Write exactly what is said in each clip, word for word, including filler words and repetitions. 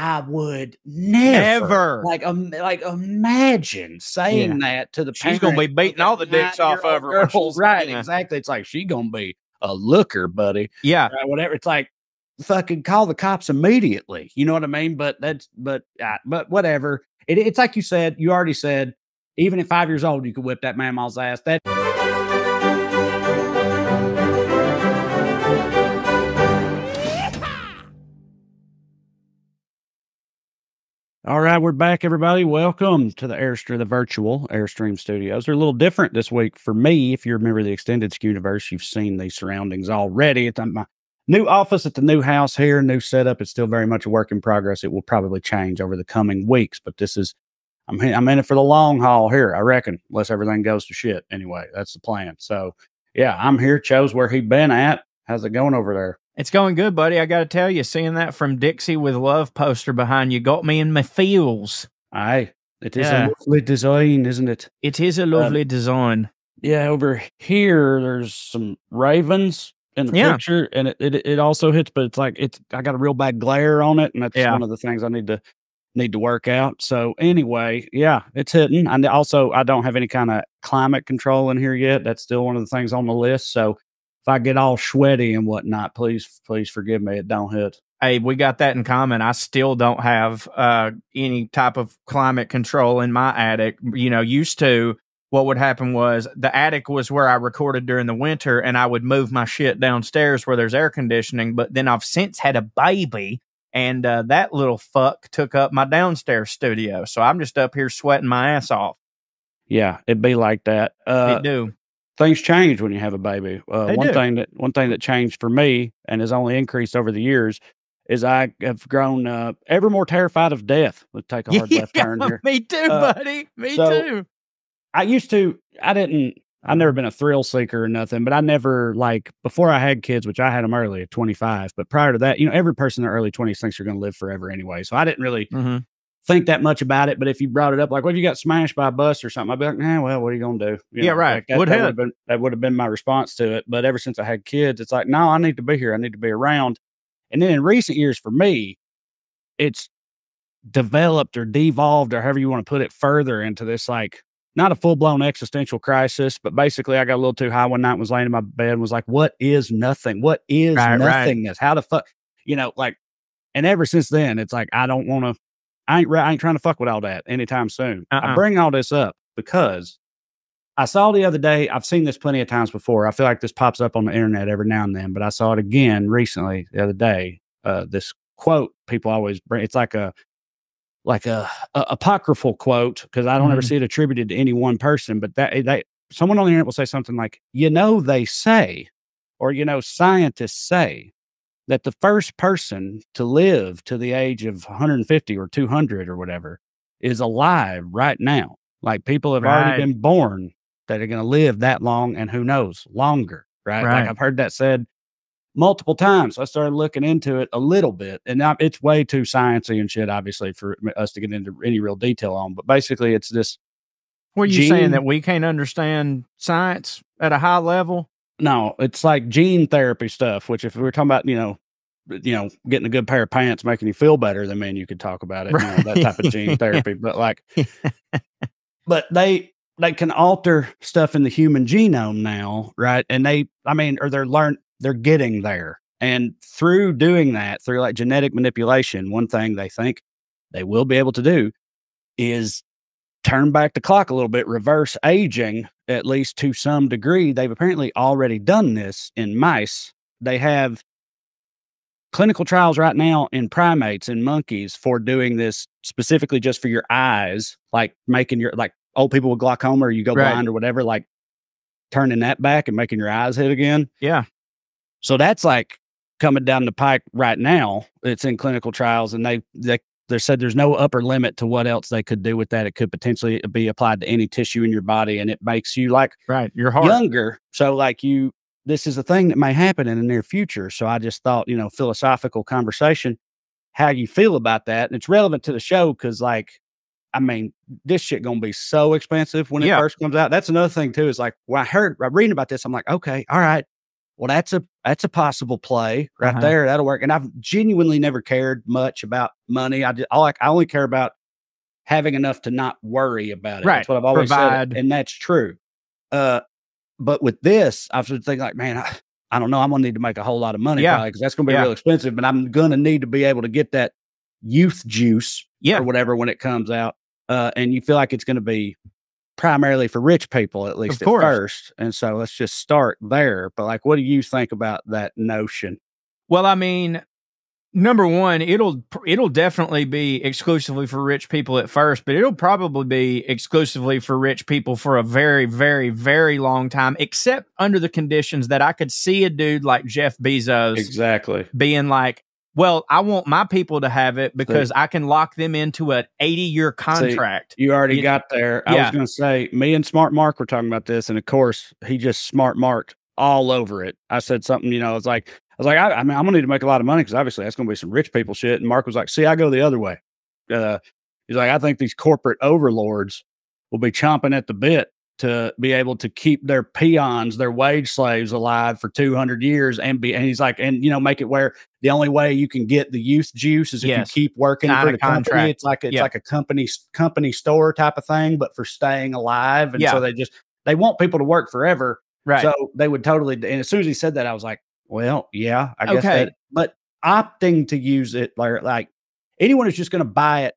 I would never, never. like, um, like imagine saying yeah. that to the parents. She's going to be beating all the dicks off of her. Girl, right, exactly. It's like, she's going to be a looker, buddy. Yeah. Right, whatever. It's like, fucking call the cops immediately. You know what I mean? But that's, but, uh, but whatever. It, it's like you said, you already said, even at five years old, you could whip that mamaw's ass. That. All right, we're back, everybody. Welcome to the Airstream, the virtual Airstream Studios. They're a little different this week for me. If you remember the Extended S K U Universe, you've seen these surroundings already. It's my new office at the new house here, new setup. It's still very much a work in progress. It will probably change over the coming weeks, but this is, I'm, I'm in it for the long haul here, I reckon, unless everything goes to shit. Anyway, that's the plan. So, yeah, I'm here. Cho's where he'd been at. How's it going over there? It's going good, buddy. I got to tell you, seeing that From Dixie with Love poster behind you got me in my feels. Aye. It is yeah. a lovely design, isn't it? It is a lovely um, design. Yeah, over here, there's some ravens in the yeah. picture, and it, it it also hits, but it's like, it's. I got a real bad glare on it, and that's yeah. one of the things I need to need to work out. So anyway, yeah, it's hitting. And also, I don't have any kind of climate control in here yet. That's still one of the things on the list, so... If I get all sweaty and whatnot, please, please forgive me. It don't hit. Hey, we got that in common. I still don't have uh, any type of climate control in my attic. You know, used to, what would happen was the attic was where I recorded during the winter, and I would move my shit downstairs where there's air conditioning. But then I've since had a baby, and uh, that little fuck took up my downstairs studio. So I'm just up here sweating my ass off. Yeah, it'd be like that. Uh, it do. Things change when you have a baby. Uh, one do. thing that one thing that changed for me and has only increased over the years is I have grown uh, ever more terrified of death. We'll take a hard yeah, left turn here. Me too, uh, buddy. Me so too. I used to. I didn't. I've never been a thrill seeker or nothing, but I never, like, before I had kids, which I had them early at twenty-five. But prior to that, you know, every person in their early twenties thinks you're going to live forever anyway. So I didn't really. Mm-hmm. think that much about it, but if you brought it up, like, what if you got smashed by a bus or something? I'd be like, nah, well, what are you going to do? You yeah, know, right. Like that, would that, have. Would have been, that would have been my response to it. But ever since I had kids, it's like, no, I need to be here. I need to be around. And then in recent years for me, it's developed or devolved or however you want to put it further into this, like, not a full-blown existential crisis, but basically I got a little too high one night, was laying in my bed and was like, what is nothing? What is right, nothingness? Right. How the fuck? You know, like, and ever since then, it's like, I don't want to, I ain't, I ain't trying to fuck with all that anytime soon. Uh-uh. I bring all this up because I saw the other day, I've seen this plenty of times before. I feel like this pops up on the internet every now and then, but I saw it again recently the other day. Uh, this quote people always bring, it's like a, like a, a apocryphal quote, because I don't mm. ever see it attributed to any one person, but that they, someone on the internet will say something like, you know, they say, or, you know, scientists say, that the first person to live to the age of one hundred fifty or two hundred or whatever is alive right now. Like, people have right. already been born that are going to live that long, and who knows, longer, right? right? Like, I've heard that said multiple times. So I started looking into it a little bit, and I, it's way too sciencey and shit, obviously, for us to get into any real detail on. But basically, it's this. Were you gene, saying that we can't understand science at a high level? No, it's like gene therapy stuff, which if we were talking about, you know, you know, getting a good pair of pants, making you feel better, then, man, you could talk about it, right. you know, that type of gene therapy. But like, but they, they can alter stuff in the human genome now. Right. And they, I mean, or they're learn, they're getting there. And through doing that, through like genetic manipulation, one thing they think they will be able to do is turn back the clock a little bit, reverse aging, at least to some degree. They've apparently already done this in mice. They have clinical trials right now in primates and monkeys for doing this specifically just for your eyes, like making your, like old people with glaucoma or you go right. blind or whatever, like turning that back and making your eyes hit again. Yeah. So that's like coming down the pike right now. It's in clinical trials, and they, they, they said there's no upper limit to what else they could do with that. It could potentially be applied to any tissue in your body, and it makes you like right, your heart younger. So like you, this is a thing that may happen in the near future. So I just thought, you know, philosophical conversation, how you feel about that. And it's relevant to the show because, like, I mean, this shit gonna be so expensive when it yeah. first comes out. That's another thing too, is like, when I heard, I'm reading about this, I'm like, okay, all right, well, that's a that's a possible play right uh-huh. there. That'll work. And I've genuinely never cared much about money. I just, I like, I only care about having enough to not worry about it. Right. That's what I've always Provide. said. And that's true. Uh, but with this, I was thinking like, man, I, I don't know. I'm going to need to make a whole lot of money yeah. probably because that's going to be yeah. real expensive, but I'm going to need to be able to get that youth juice yeah. or whatever when it comes out. Uh, and you feel like it's going to be primarily for rich people, at least at first. And so let's just start there. But like, what do you think about that notion? Well, I mean, number one, it'll it'll definitely be exclusively for rich people at first, but it'll probably be exclusively for rich people for a very, very, very long time, except under the conditions that I could see a dude like Jeff Bezos exactly being like, well, I want my people to have it because see, I can lock them into an eighty-year contract. See, you already you got know? there. I yeah. was going to say, me and Smart Mark were talking about this, and of course, he just Smart Marked all over it. I said something, you know, it's like, I was like, I, I mean, I'm going to need to make a lot of money because obviously that's going to be some rich people shit. And Mark was like, see, I go the other way. Uh, he's like, I think these corporate overlords will be chomping at the bit to be able to keep their peons, their wage slaves alive for two hundred years. And be, and he's like, and, you know, make it where the only way you can get the youth juice is if yes. you keep working Not for the contract. company. It's like, it's yeah. like a company, company store type of thing, but for staying alive. And yeah. so they just, they want people to work forever. Right. So they would totally. And as soon as he said that, I was like, well, yeah, I guess okay. that, but opting to use it, like, like anyone who's just going to buy it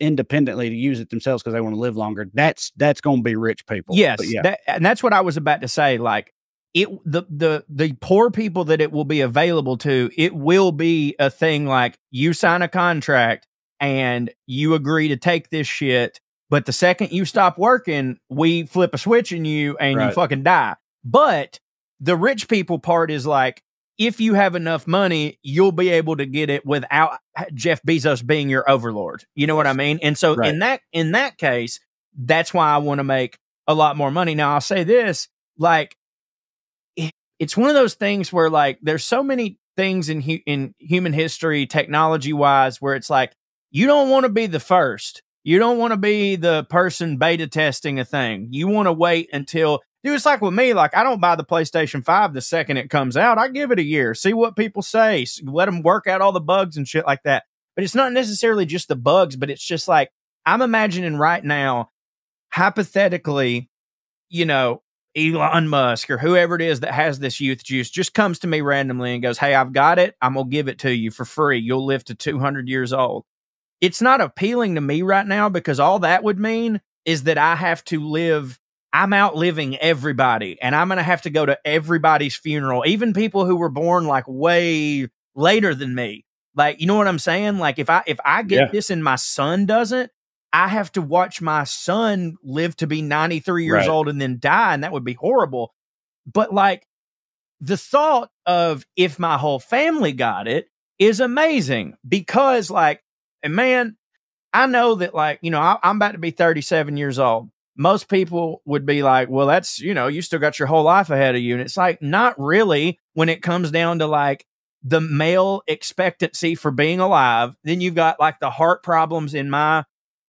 independently to use it themselves because they want to live longer, that's that's going to be rich people. Yes, yeah. that, and that's what I was about to say. Like it, the the the poor people that it will be available to, it will be a thing. Like you sign a contract and you agree to take this shit, but the second you stop working, we flip a switch in you and right. you fucking die. But the rich people part is like, if you have enough money, you'll be able to get it without Jeff Bezos being your overlord. You know what I mean? And so right. in that in that case, that's why I want to make a lot more money. Now, I'll say this, like, it, it's one of those things where, like, there's so many things in, hu in human history, technology-wise, where it's like, you don't want to be the first. You don't want to be the person beta testing a thing. You want to wait until... Dude, it's like with me, like, I don't buy the PlayStation five the second it comes out. I give it a year, see what people say, let them work out all the bugs and shit like that. But it's not necessarily just the bugs, but it's just like, I'm imagining right now, hypothetically, you know, Elon Musk or whoever it is that has this youth juice just comes to me randomly and goes, hey, I've got it. I'm going to give it to you for free. You'll live to two hundred years old. It's not appealing to me right now because all that would mean is that I have to live... I'm outliving everybody, and I'm going to have to go to everybody's funeral, even people who were born like way later than me. Like, you know what I'm saying? Like, if I if I get yeah. this and my son doesn't, I have to watch my son live to be ninety-three years right. old and then die, and that would be horrible. But like, the thought of if my whole family got it is amazing because, like, and man, I know that, like, you know, I, I'm about to be thirty-seven years old. Most people would be like, well, that's, you know, you still got your whole life ahead of you. And it's like, not really when it comes down to like the male expectancy for being alive. Then you've got like the heart problems in my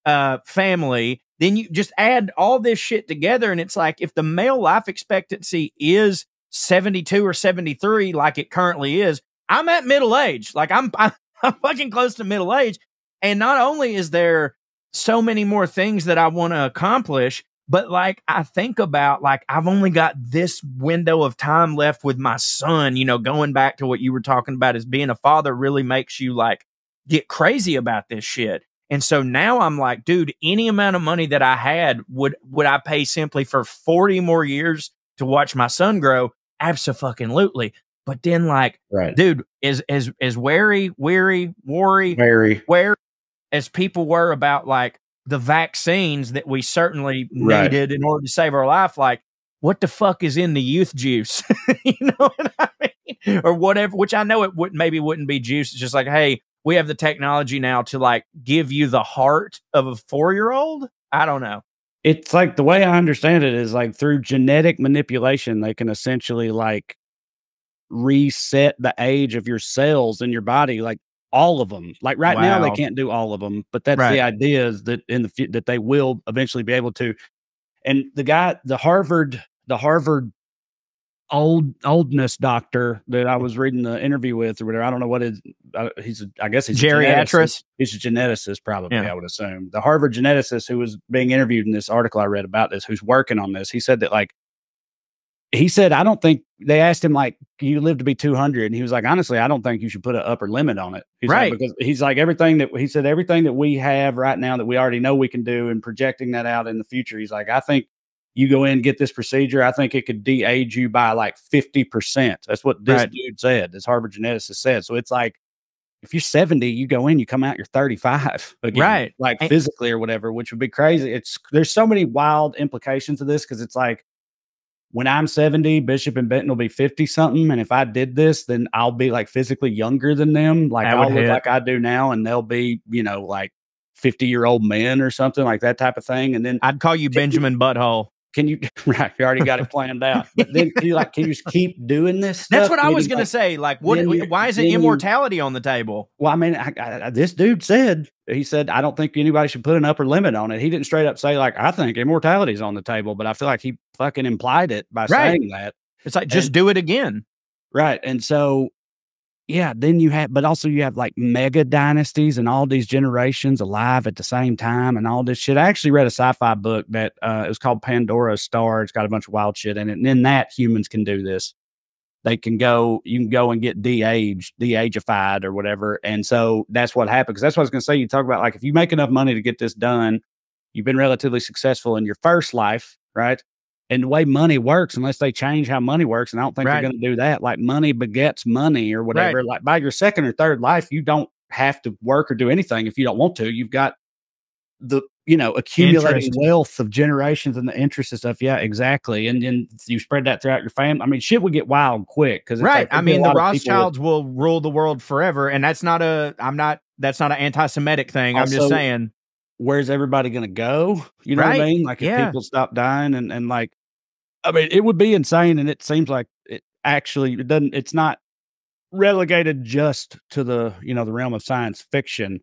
uh, family. Then you just add all this shit together. And it's like, if the male life expectancy is seventy-two or seventy-three, like it currently is, I'm at middle age. Like I'm, I'm, I'm fucking close to middle age. And not only is there so many more things that I want to accomplish, but like I think about, like, I've only got this window of time left with my son. You know, going back to what you were talking about, is being a father really makes you like get crazy about this shit. And so now I'm like, dude, any amount of money that I had, would would I pay simply for forty more years to watch my son grow? Abso-fucking-lutely. But then, like, right. dude, is is is wary, weary, worry, wary, wary. As people were about like the vaccines that we certainly right. needed in order to save our life, like what the fuck is in the youth juice, you know what I mean, or whatever. Which I know it would maybe wouldn't be juice. It's just like, hey, we have the technology now to like give you the heart of a four-year-old. I don't know. It's like the way I understand it is like through genetic manipulation, they can essentially like reset the age of your cells in your body, like. All of them, like right wow. now, they can't do all of them, but that's right. the idea is that in the that they will eventually be able to. And the guy, the Harvard, the Harvard old oldness doctor that I was reading the interview with or whatever. I don't know what is. Uh, he's. A, I guess he's geriatrist. He's a geneticist, probably. Yeah. I would assume the Harvard geneticist who was being interviewed in this article I read about this, who's working on this. He said that like. He said, I don't think they asked him, like, you live to be two hundred. And he was like, honestly, I don't think you should put an upper limit on it. He's right. Like, because he's like, everything that he said, everything that we have right now that we already know we can do and projecting that out in the future. He's like, I think you go in and get this procedure. I think it could de-age you by like fifty percent. That's what this right. dude said. This Harvard geneticist said. So it's like, if you're seventy, you go in, you come out, you're thirty-five again, right? Like physically or whatever, which would be crazy. It's there's so many wild implications of this because it's like, when I'm seventy, Bishop and Benton will be fifty something. And if I did this, then I'll be like physically younger than them. Like I'll look like I do now. And they'll be, you know, like fifty year old men or something like that type of thing. And then I'd call you Benjamin you, Butthole. Can you, right. You already got it planned out. But then can you like, can you just keep doing this stuff? That's what I was going like, to say. Like, what, why isn't immortality on the table? Well, I mean, I, I, this dude said, he said, I don't think anybody should put an upper limit on it. He didn't straight up say like, I think immortality is on the table, but I feel like he fucking implied it by right. saying that. It's like, and, just do it again. Right. And so, yeah, then you have, but also you have like mega dynasties and all these generations alive at the same time and all this shit. I actually read a sci-fi book that uh, it was called Pandora's Star. It's got a bunch of wild shit in it. And in that, humans can do this. They can go, you can go and get de-aged, de-ageified or whatever. And so that's what happened. Because that's what I was going to say. You talk about like, if you make enough money to get this done, you've been relatively successful in your first life, right? And the way money works, unless they change how money works, and I don't think right. they're going to do that. Like money begets money or whatever. Right. Like by your second or third life, you don't have to work or do anything if you don't want to. You've got the, you know, accumulating interest. Wealth of generations and the interest and stuff. Yeah, exactly. And then you spread that throughout your family. I mean, shit would get wild quick. Cause it's right. Like, I mean, the Rothschilds with, will rule the world forever. And that's not a, I'm not, that's not an anti-Semitic thing. Also, I'm just saying. Where's everybody going to go? You know right. what I mean? Like if yeah. people stop dying and, and like, I mean, it would be insane, and it seems like it actually it doesn't. It's not relegated just to the you know the realm of science fiction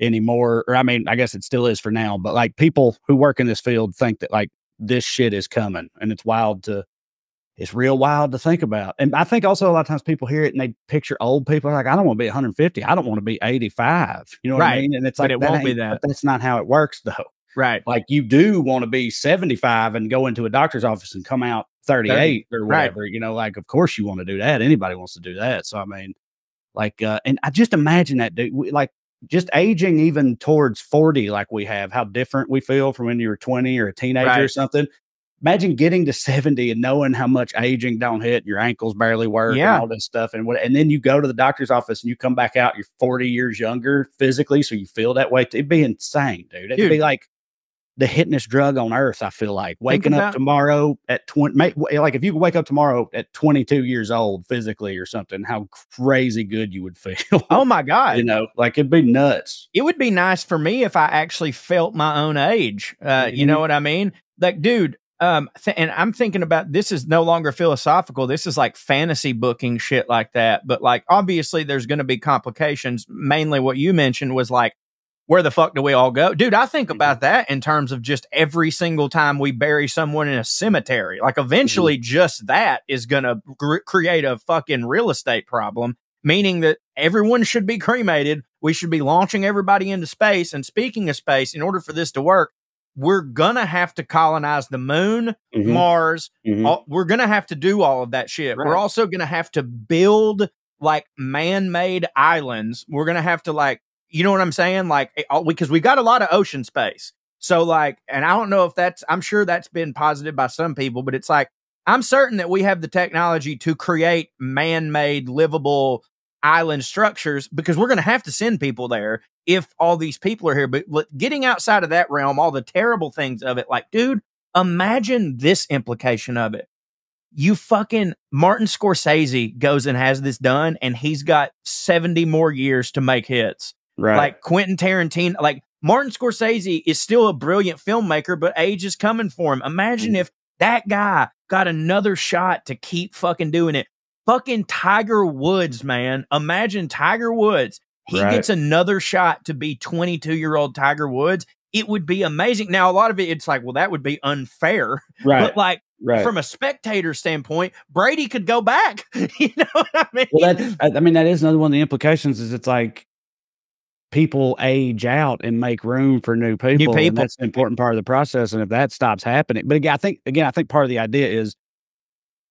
anymore. Or I mean, I guess it still is for now. But like people who work in this field think that like this shit is coming, and it's wild to, it's real wild to think about. And I think also a lot of times people hear it and they picture old people like, I don't want to be one hundred fifty. I don't want to be eighty-five. You know what right. I mean? And it's like but it that won't be that. But that's not how it works though. Right. Like you do want to be seventy-five and go into a doctor's office and come out thirty-eight or whatever, right. you know, like, of course you want to do that. Anybody wants to do that. So, I mean, like, uh, and I just imagine that dude, we, like just aging even towards forty, like we have, how different we feel from when you were twenty or a teenager right. or something. Imagine getting to seventy and knowing how much aging don't hit, your ankles barely work yeah. and all this stuff. And what, and then you go to the doctor's office and you come back out, you're forty years younger physically. So you feel that way. It'd be insane, dude. It'd dude. be like the hitness drug on earth. I feel like waking up tomorrow at twenty, make, like if you wake up tomorrow at twenty-two years old physically or something, how crazy good you would feel. Oh my God. You know, like it'd be nuts. It would be nice for me if I actually felt my own age. Uh, mm-hmm. You know what I mean? Like, dude, um, th and I'm thinking about, this is no longer philosophical. This is like fantasy booking shit like that. But like, obviously there's going to be complications. Mainly what you mentioned was like, where the fuck do we all go? Dude, I think about that in terms of just every single time we bury someone in a cemetery. Like eventually mm-hmm. just that is going to create a fucking real estate problem, meaning that everyone should be cremated. We should be launching everybody into space. And speaking of space, in order for this to work, we're going to have to colonize the moon, mm-hmm. Mars. Mm-hmm. All, we're going to have to do all of that shit. Right. We're also going to have to build like man-made islands. We're going to have to like, you know what I'm saying? Like, because we, we got a lot of ocean space. So like, and I don't know if that's, I'm sure that's been posited by some people, but it's like, I'm certain that we have the technology to create man-made livable island structures because we're going to have to send people there if all these people are here. But getting outside of that realm, all the terrible things of it, like, dude, imagine this implication of it. You fucking Martin Scorsese goes and has this done and he's got seventy more years to make hits. Right. Like Quentin Tarantino, like Martin Scorsese is still a brilliant filmmaker, but age is coming for him. Imagine mm. if that guy got another shot to keep fucking doing it. Fucking Tiger Woods, man. Imagine Tiger Woods. He right. gets another shot to be twenty-two year old Tiger Woods. It would be amazing. Now, a lot of it, it's like, well, that would be unfair. Right. But like, Right. From a spectator standpoint, Brady could go back. You know what I mean? Well, that, I mean, that is another one of the implications is it's like people age out and make room for new people. New people. That's an important part of the process. And if that stops happening, but again, I think, again, I think part of the idea is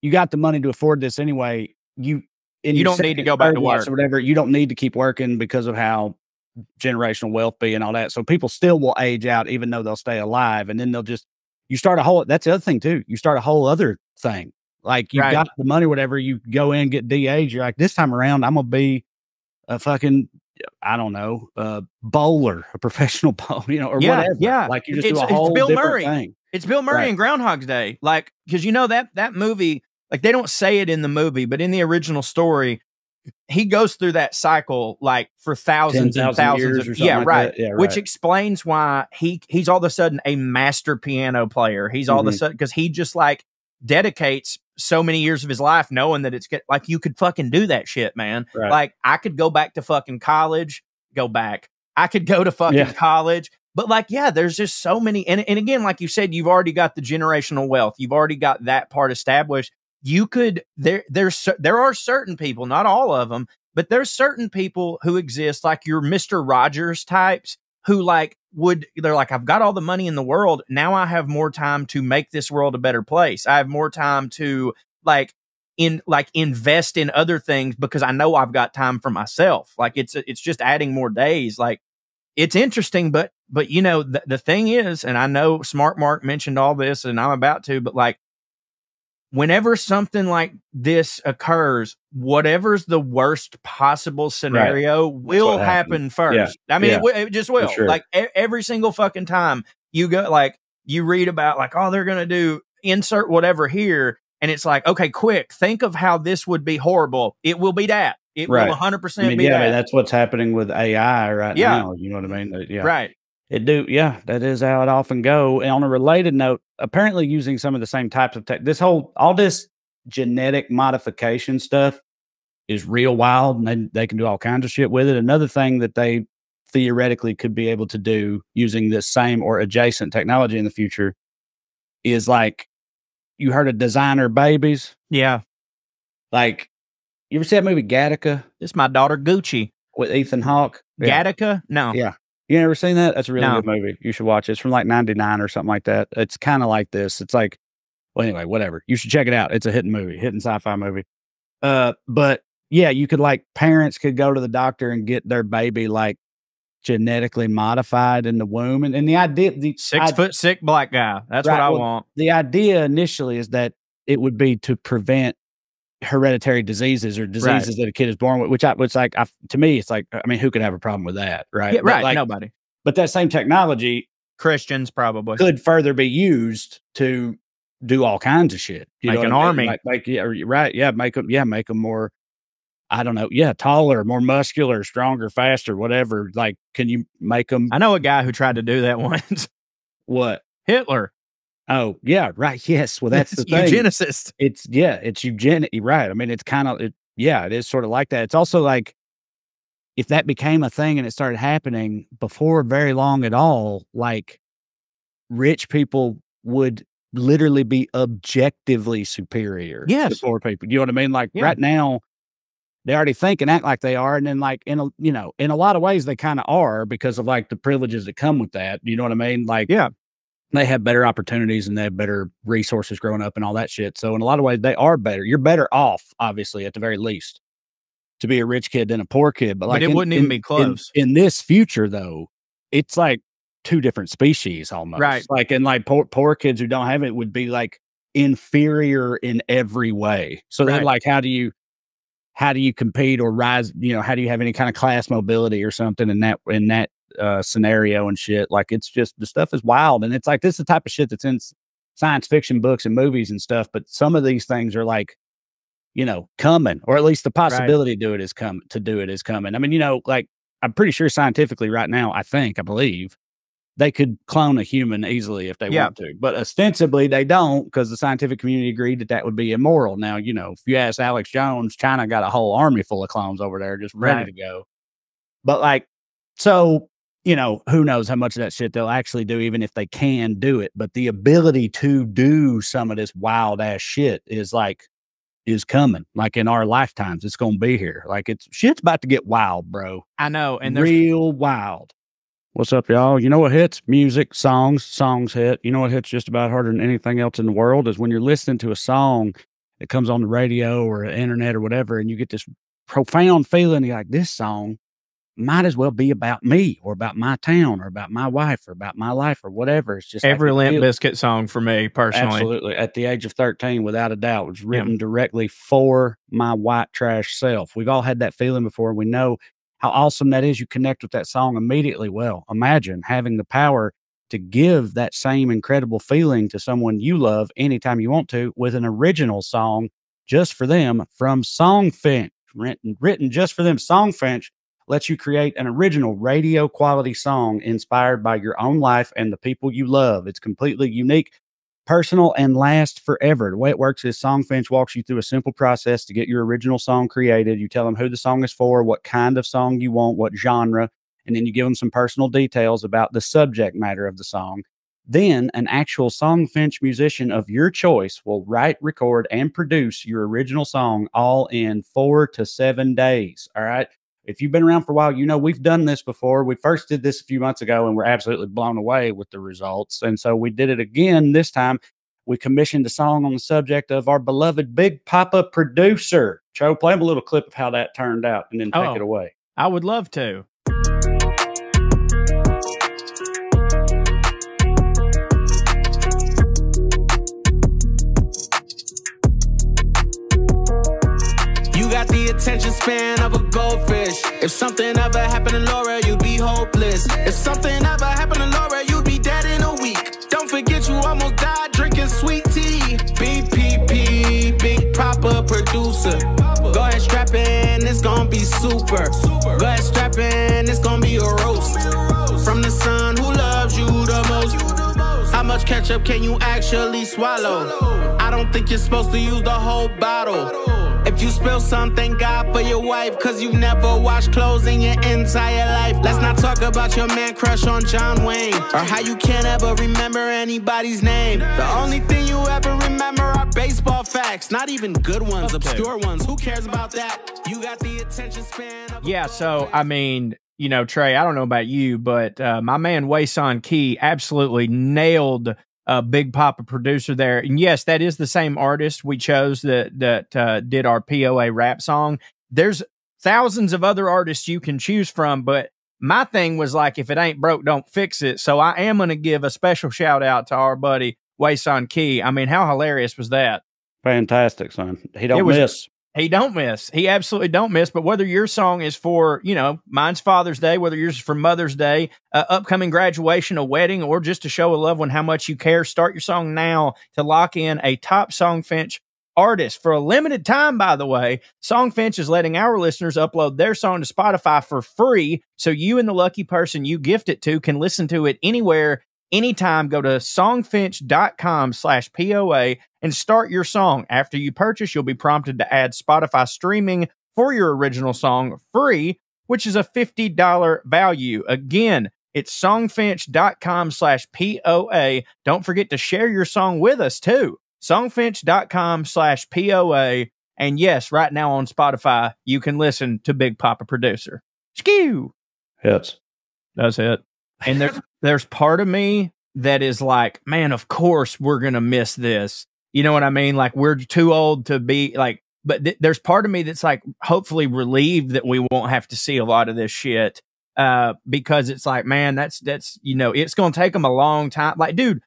you got the money to afford this anyway. You, and you, you don't need to go back to work or whatever. You don't need to keep working because of how generational wealth be and all that. So people still will age out, even though they'll stay alive. And then they'll just, you start a whole, that's the other thing too. You start a whole other thing. Like you right. got the money, whatever, you go in, get D A'd. You're like, this time around, I'm going to be a fucking, I don't know, a bowler, a professional bowler, you know, or yeah, whatever. Yeah. Like you just it's, do a whole it's Bill different Murray. Thing. It's Bill Murray right. in Groundhog's Day. Like, cause you know, that, that movie, like they don't say it in the movie, but in the original story, he goes through that cycle like for thousands ten, and thousands of years. Of, yeah, like right. yeah, right. Which explains why he he's all of a sudden a master piano player. He's all mm-hmm. of a sudden because he just like dedicates so many years of his life knowing that it's get, like you could fucking do that shit, man. Right. Like I could go back to fucking college, go back. I could go to fucking yeah. college. But like, yeah, there's just so many. And, and again, like you said, you've already got the generational wealth. You've already got that part established. You could, there, there's, there are certain people, not all of them, but there's certain people who exist like your Mister Rogers types who like would, they're like, I've got all the money in the world. Now I have more time to make this world a better place. I have more time to like, in like invest in other things because I know I've got time for myself. Like it's, it's just adding more days. Like it's interesting, but, but you know, th the thing is, and I know Smart Mark mentioned all this and I'm about to, but like, whenever something like this occurs, whatever's the worst possible scenario right. will happen first. Yeah. I mean, yeah. it, it just will. Sure. Like e every single fucking time you go, like you read about like, oh, they're going to do insert whatever here. And it's like, okay, quick, think of how this would be horrible. It will be that. It right. will one hundred percent I mean, be yeah, that. I mean, that's what's happening with A I right yeah. now. You know what I mean? Yeah. Right. It do, yeah, that is how it often go. And on a related note, apparently using some of the same types of tech, this whole, all this genetic modification stuff is real wild and they, they can do all kinds of shit with it. Another thing that they theoretically could be able to do using this same or adjacent technology in the future is like, you heard of designer babies? Yeah. Like, you ever see that movie Gattaca? It's my daughter Gucci. With Ethan Hawke? Yeah. Gattaca? No. Yeah. You never seen that? That's a really no. good movie. You should watch it. It's from like ninety-nine or something like that. It's kind of like this. It's like, well, anyway, whatever. You should check it out. It's a hidden movie, hidden sci-fi movie. Uh, but yeah, you could like parents could go to the doctor and get their baby like genetically modified in the womb. And, and the idea, the six I, foot sick black guy. That's right, what I well, want. The idea initially is that it would be to prevent hereditary diseases or diseases right. that a kid is born with, which I was like, I, to me, it's like, I mean, who could have a problem with that? Right. Yeah, right. Like, nobody. But that same technology, Christians probably could further be used to do all kinds of shit. You make an army. Like, like, yeah, right. Yeah. Make them. Yeah. Make them more, I don't know. Yeah. Taller, more muscular, stronger, faster, whatever. Like, can you make them? I know a guy who tried to do that once. What? Hitler. Oh yeah, right. Yes. Well, that's the thing. Eugenicist. It's yeah, it's eugenic. Right. I mean, it's kind of it, yeah, it is sort of like that. It's also like if that became a thing and it started happening before very long at all, like rich people would literally be objectively superior yes. to poor people. You know what I mean? Like yeah. right now, they already think and act like they are, and then like in a you know in a lot of ways they kind of are because of like the privileges that come with that. You know what I mean? Like yeah. They have better opportunities and they have better resources growing up and all that shit. So in a lot of ways, they are better. You're better off, obviously, at the very least, to be a rich kid than a poor kid. But, like but it in, wouldn't even in, be close. In, in this future, though, it's like two different species almost. Right. Like, and like poor, poor kids who don't have it would be like inferior in every way. So right. then like, how do you, how do you compete or rise? You know, how do you have any kind of class mobility or something in that, in that, uh scenario and shit? Like it's just the stuff is wild, and it's like this is the type of shit that's in science fiction books and movies and stuff, but some of these things are like, you know, coming, or at least the possibility right. to do it is come to do it is coming. I mean, you know, like I'm pretty sure scientifically right now, I think I believe they could clone a human easily if they yeah. want to, but ostensibly they don't because the scientific community agreed that that would be immoral. Now, you know, if you ask Alex Jones, China got a whole army full of clones over there just ready right. to go. But like, so you know, who knows how much of that shit they'll actually do, even if they can do it. But the ability to do some of this wild ass shit is like, is coming. Like in our lifetimes, it's going to be here. Like it's, shit's about to get wild, bro. I know. And there's real wild. What's up, y'all? You know what hits? Music, songs, songs hit. You know what hits just about harder than anything else in the world is when you're listening to a song that comes on the radio or the internet or whatever, and you get this profound feeling. You're like, this song might as well be about me or about my town or about my wife or about my life or whatever. It's just every like Limp Bizkit song for me personally. Absolutely. At the age of thirteen, without a doubt, was written yeah. directly for my white trash self. We've all had that feeling before. We know how awesome that is. You connect with that song immediately. Well, imagine having the power to give that same incredible feeling to someone you love anytime you want to with an original song just for them from SongFinch, written, written just for them. SongFinch lets you create an original radio quality song inspired by your own life and the people you love. It's completely unique, personal, and lasts forever. The way it works is SongFinch walks you through a simple process to get your original song created. You tell them who the song is for, what kind of song you want, what genre, and then you give them some personal details about the subject matter of the song. Then an actual SongFinch musician of your choice will write, record, and produce your original song all in four to seven days. All right. If you've been around for a while, you know we've done this before. We first did this a few months ago, and we're absolutely blown away with the results. And so we did it again this time. We commissioned a song on the subject of our beloved Big Papa producer. Cho, play him a little clip of how that turned out, and then take oh, it away. I would love to. Attention span of a goldfish. If something ever happened to Laura, you'd be hopeless. If something ever happened to Laura, you'd be dead in a week. Don't forget you almost died drinking sweet tea. B P P, Big Papa producer. Go ahead, strap in, it's gonna be super. Go ahead, strap in, it's gonna be a roast. From the son who loves you the most. How much ketchup can you actually swallow? I don't think you're supposed to use the whole bottle. If you spill some, thank God for your wife, cause you've never washed clothes in your entire life. Let's not talk about your man crush on John Wayne, or how you can't ever remember anybody's name. The only thing you ever remember are baseball facts. Not even good ones, okay. Obscure ones. Who cares about that? You got the attention span of yeah, so, I mean, you know, Trey, I don't know about you, but uh, my man Wason Key absolutely nailed Uh, Big Papa producer there. And yes, that is the same artist we chose that that uh, did our P O A rap song. There's thousands of other artists you can choose from, but my thing was like, if it ain't broke, don't fix it. So I am going to give a special shout out to our buddy Wason Key. I mean, how hilarious was that? Fantastic, son. He don't was, miss. He don't miss. He absolutely don't miss. But whether your song is for, you know, mine's Father's Day, whether yours is for Mother's Day, uh, upcoming graduation, a wedding, or just to show a loved one how much you care, start your song now to lock in a top SongFinch artist. For a limited time, by the way, SongFinch is letting our listeners upload their song to Spotify for free, so you and the lucky person you gift it to can listen to it anywhere, anytime. Go to songfinch dot com slash P O A and start your song. After you purchase, you'll be prompted to add Spotify streaming for your original song free, which is a fifty dollar value. Again, it's songfinch dot com slash P O A. Don't forget to share your song with us too. songfinch dot com slash P O A. And yes, right now on Spotify, you can listen to Big Papa Producer. Skew. Hits. That's it. And there's, there's part of me that is like, man, of course we're going to miss this. You know what I mean? Like, we're too old to be like, but th there's part of me that's like, hopefully relieved that we won't have to see a lot of this shit. Uh, because it's like, man, that's, that's, you know, it's going to take them a long time. Like, dude,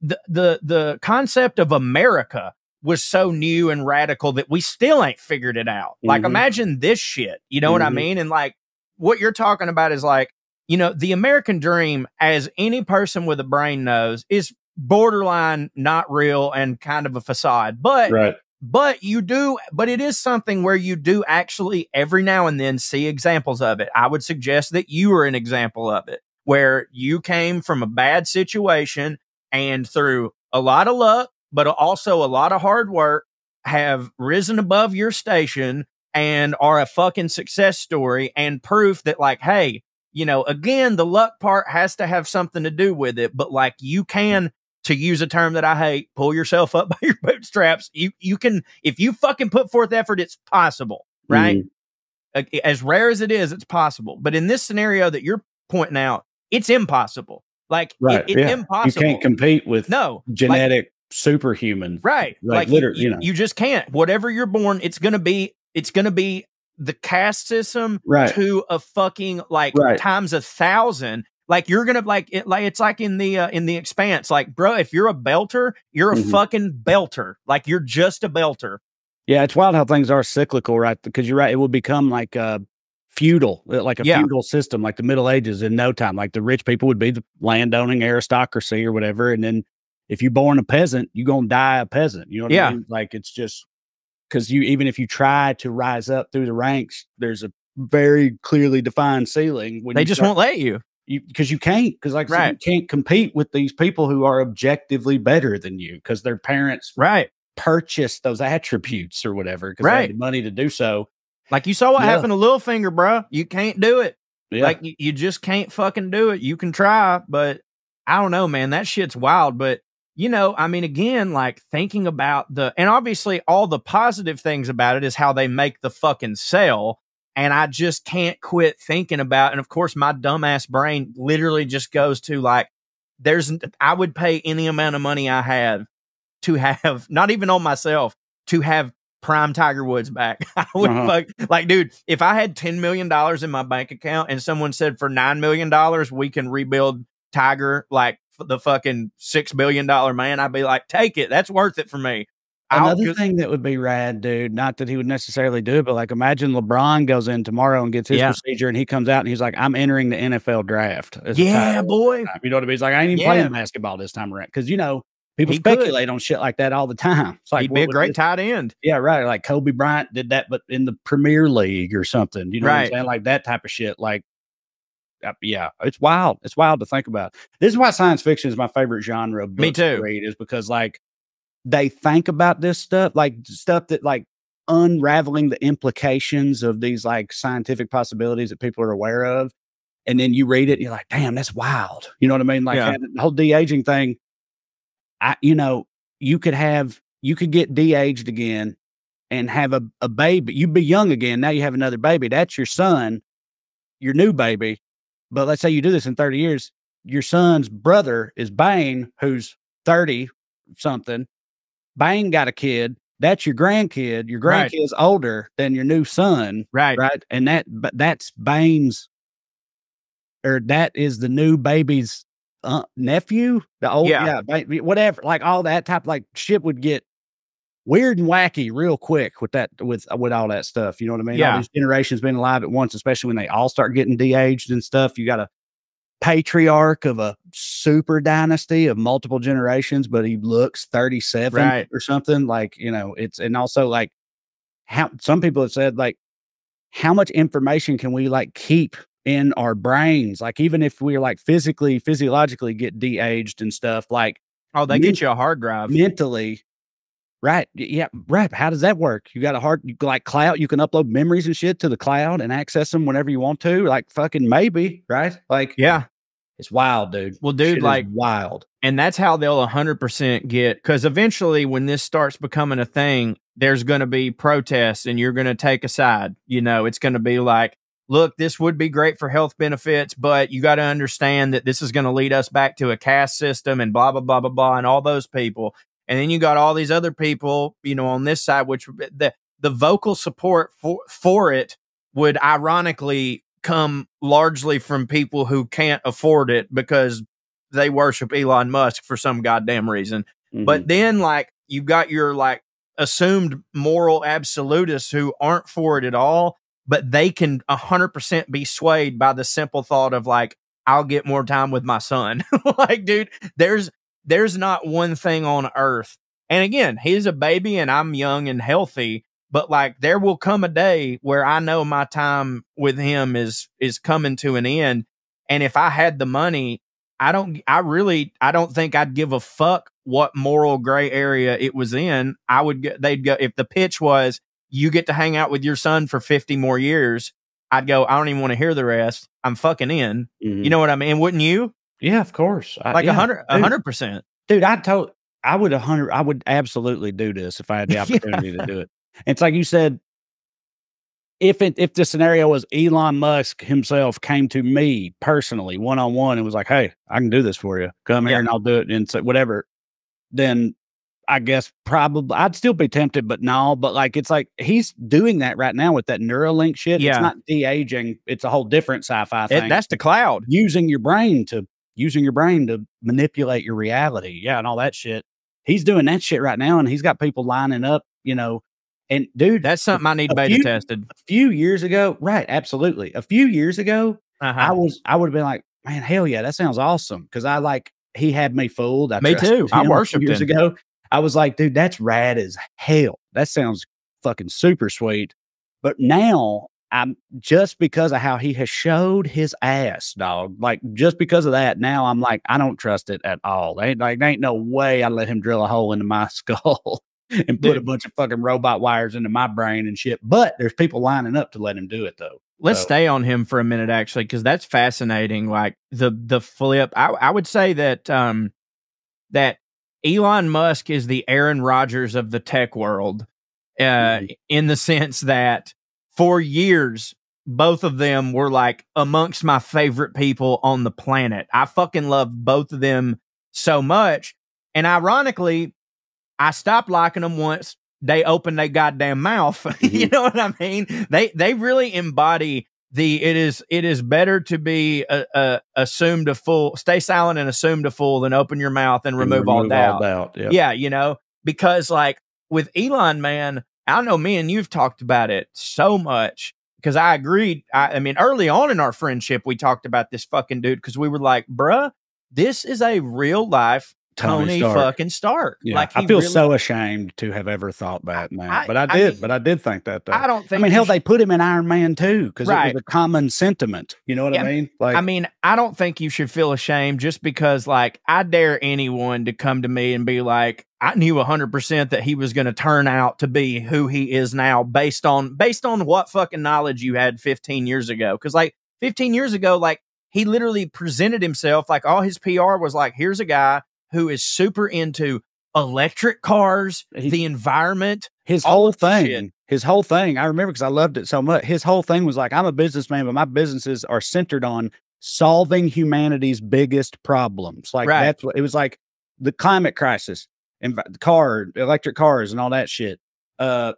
the, the, the concept of America was so new and radical that we still ain't figured it out. Mm-hmm. Like, imagine this shit, you know mm-hmm. what I mean? And like, what you're talking about is like, you know, the American dream, as any person with a brain knows, is borderline not real and kind of a facade. But right. but you do. But it is something where you do actually every now and then see examples of it. I would suggest that you are an example of it, where you came from a bad situation and through a lot of luck, but also a lot of hard work, have risen above your station and are a fucking success story and proof that like, hey, you know, again, the luck part has to have something to do with it, but like you can, to use a term that I hate, pull yourself up by your bootstraps. You you can, if you fucking put forth effort, it's possible, right? Mm. As rare as it is, it's possible. But in this scenario that you're pointing out, it's impossible. Like right, it, it's yeah. impossible. You can't compete with no genetic like, superhuman, right? Like, like literally, you, you know, you just can't. Whatever you're born, it's gonna be, it's gonna be the caste system right. to a fucking like right. times a thousand. Like you're gonna like it, like it's like in the uh, in the Expanse, like bro, if you're a belter, you're a mm-hmm. fucking belter. Like you're just a belter. Yeah, it's wild how things are cyclical, right? Because you're right, it will become like uh, feudal, like a yeah. feudal system, like the Middle Ages in no time. Like the rich people would be the landowning aristocracy or whatever, and then if you're born a peasant, you're gonna die a peasant. You know what yeah. I mean? Like it's just because you even if you try to rise up through the ranks, there's a very clearly defined ceiling. When they just start, won't let you. You because you can't because like right. so you can't compete with these people who are objectively better than you because their parents right purchased those attributes or whatever because right. they had money to do so. Like you saw what yeah. happened to Littlefinger, bro. You can't do it. Yeah. Like you, you just can't fucking do it. You can try, but I don't know, man. That shit's wild. But you know, I mean, again, like thinking about the and obviously all the positive things about it is how they make the fucking sell. And I just can't quit thinking about, and of course my dumbass brain literally just goes to like, there's, I would pay any amount of money I have to have, not even on myself, to have prime Tiger Woods back. I would uh-huh. fuck, like, dude, if I had ten million dollars in my bank account and someone said for nine million dollars, we can rebuild Tiger, like the fucking six billion dollar man, I'd be like, take it. That's worth it for me. Another just, thing that would be rad, dude, not that he would necessarily do it, but like imagine LeBron goes in tomorrow and gets his yeah. procedure and he comes out and he's like, I'm entering the N F L draft. Yeah, boy. You know what I mean? He's like, I ain't even yeah. playing basketball this time around. Because, you know, people he speculate could. on shit like that all the time. It's like, he'd be a great this? tight end. Yeah, right. Like Kobe Bryant did that, but in the Premier League or something. You know right. what I'm saying? Like that type of shit. Like, uh, yeah, it's wild. It's wild to think about. This is why science fiction is my favorite genre of books Me too. to read is because like, they think about this stuff, like stuff that like unraveling the implications of these like scientific possibilities that people are aware of. And then you read it and you're like, damn, that's wild. You know what I mean? Like yeah. the whole de-aging thing. I, you know, you could have, you could get de-aged again and have a, a baby. You'd be young again. Now you have another baby. That's your son, your new baby. But let's say you do this in thirty years, your son's brother is Bane, who's thirty something. Bang got a kid. That's your grandkid. Your grandkid's right. older than your new son. Right. Right. And that, but that's Bane's, or that is the new baby's uh, nephew, the old, yeah. yeah, whatever. Like all that type, like shit would get weird and wacky real quick with that, with, with all that stuff. You know what I mean? Yeah. All these generations being alive at once, especially when they all start getting de-aged and stuff. You got to, patriarch of a super dynasty of multiple generations, but he looks thirty-seven right. or something like, you know, it's, and also like how some people have said, like, how much information can we like keep in our brains? Like, even if we're like physically, physiologically get de-aged and stuff like, oh, they get you a hard drive mentally. Right. Yeah. Right. How does that work? You got a hard, like cloud, you can upload memories and shit to the cloud and access them whenever you want to, like fucking maybe. Right. Like, yeah. It's wild, dude. Well, dude, shit like wild. And that's how they'll one hundred percent get, because eventually when this starts becoming a thing, there's going to be protests and you're going to take a side. You know, it's going to be like, look, this would be great for health benefits, but you got to understand that this is going to lead us back to a caste system and blah, blah, blah, blah, blah, and all those people. And then you got all these other people, you know, on this side, which the, the vocal support for, for it would ironically come largely from people who can't afford it because they worship Elon Musk for some goddamn reason. Mm-hmm. But then like you've got your like assumed moral absolutists who aren't for it at all, but they can a hundred percent be swayed by the simple thought of like, I'll get more time with my son. Like, dude, there's, There's not one thing on earth. And again, he's a baby and I'm young and healthy, but like there will come a day where I know my time with him is, is coming to an end. And if I had the money, I don't, I really, I don't think I'd give a fuck what moral gray area it was in. I would, they'd go, if the pitch was, you get to hang out with your son for fifty more years, I'd go, I don't even want to hear the rest. I'm fucking in. Mm-hmm. You know what I mean? Wouldn't you? Yeah, of course. I, like a hundred, a hundred percent, dude. I told, I would a hundred, I would absolutely do this if I had the opportunity yeah. to do it. And it's like you said, if it, if the scenario was Elon Musk himself came to me personally, one on one, and was like, "Hey, I can do this for you. Come yeah. here and I'll do it," and so whatever, then I guess probably I'd still be tempted, but no. But like, it's like he's doing that right now with that Neuralink shit. Yeah. It's not de-aging; it's a whole different sci-fi thing. It, that's the cloud using your brain to using your brain to manipulate your reality, yeah, and all that shit. He's doing that shit right now, and he's got people lining up, you know. And dude, that's something I need beta few, tested. A few years ago, right? Absolutely. A few years ago, uh-huh. I was I would have been like, man, hell yeah, that sounds awesome. Because I like he had me fooled. I me too. I worshipped years him. ago. I was like, dude, that's rad as hell. That sounds fucking super sweet. But now I'm just because of how he has showed his ass, dog. Like just because of that, now I'm like, I don't trust it at all. Ain't like there ain't no way I let him drill a hole into my skull. And put Dude. a bunch of fucking robot wires into my brain and shit. But there's people lining up to let him do it, though. Let's so. stay on him for a minute, actually, because that's fascinating. Like the the flip. I, I would say that um, that Elon Musk is the Aaron Rodgers of the tech world uh, mm-hmm. in the sense that for years, both of them were like amongst my favorite people on the planet. I fucking love both of them so much. And ironically, I stopped liking them once they opened their goddamn mouth. You know what I mean? They they really embody the it is it is better to be a, a, assumed a fool, stay silent and assume to fool than open your mouth and remove, and remove all doubt. All doubt yeah. yeah, you know, because like with Elon, man, I know me and you've talked about it so much because I agreed. I, I mean, early on in our friendship, we talked about this fucking dude because we were like, bruh, this is a real life. Tony, Tony Stark. fucking Stark. Yeah. Like I feel really, so ashamed to have ever thought that now, but I did. I mean, but I did think that. Though. I don't think. I mean, hell, they put him in Iron Man too because right. it was a common sentiment. You know what yeah, I mean? Like, I mean, I don't think you should feel ashamed just because, like, I dare anyone to come to me and be like, I knew a hundred percent that he was going to turn out to be who he is now, based on based on what fucking knowledge you had fifteen years ago. Because like fifteen years ago, like he literally presented himself like all his P R was like, here's a guy who is super into electric cars, he, the environment. His whole thing, shit. his whole thing. I remember because I loved it so much. His whole thing was like, I'm a businessman, but my businesses are centered on solving humanity's biggest problems. Like right. that's what it was like the climate crisis and car, electric cars and all that shit. Uh,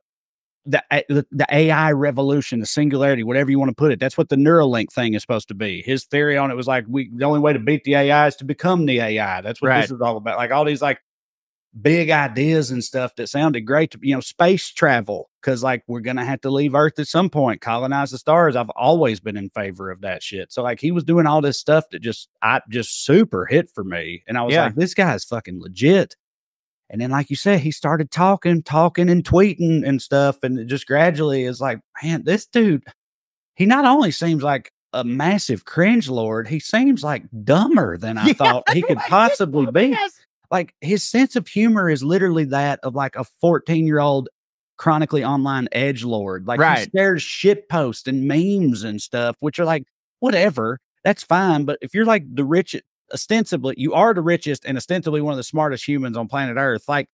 The, the A I revolution, the singularity, whatever you want to put it. That's what the Neuralink thing is supposed to be. His theory on it was like, we the only way to beat the A I is to become the A I. That's what right. this is all about. Like all these like big ideas and stuff that sounded great to, you know, space travel. Cause like, we're going to have to leave Earth at some point, colonize the stars. I've always been in favor of that shit. So like he was doing all this stuff that just, I just super hit for me. And I was yeah. like, this guy's fucking legit. And then, like you said, he started talking, talking and tweeting and stuff. And it just gradually is like, man, this dude, he not only seems like a massive cringe lord, he seems like dumber than I yeah, thought he could like possibly be. Yes. Like his sense of humor is literally that of like a fourteen year old chronically online edgelord. Like right. he shares shit posts and memes and stuff, which are like, whatever, that's fine. But if you're like the rich, ostensibly you are the richest and ostensibly one of the smartest humans on planet Earth, like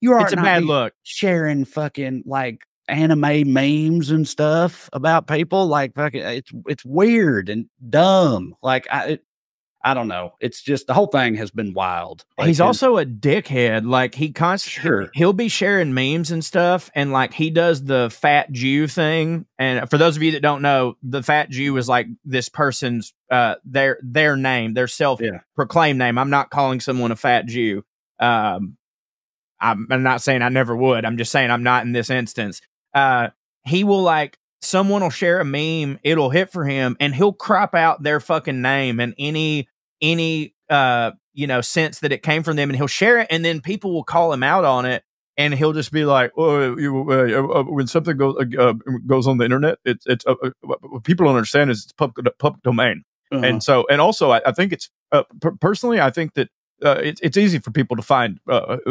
you are, it's a bad look sharing fucking like anime memes and stuff about people. Like fucking, it's it's weird and dumb. Like I it, I don't know, it's just the whole thing has been wild. Like, he's and, also a dickhead. Like he constantly sure. he'll be sharing memes and stuff, and like he does the fat Jew thing. And for those of you that don't know, the fat Jew is like this person's uh their their name, their self-proclaimed yeah. name. I'm not calling someone a fat Jew. Um, I'm, I'm not saying I never would. I'm just saying I'm not in this instance. Uh, he will like. Someone will share a meme, it'll hit for him, and he'll crop out their fucking name and any, any, uh, you know, sense that it came from them, and he'll share it, and then people will call him out on it, and he'll just be like, "Oh, you, uh, uh, when something goes uh, goes on the internet, it's it's uh, uh, what people don't understand is it's public public domain, uh-huh. and so and also I, I think it's uh, per personally I think that uh, it's it's easy for people to find uh, uh, uh,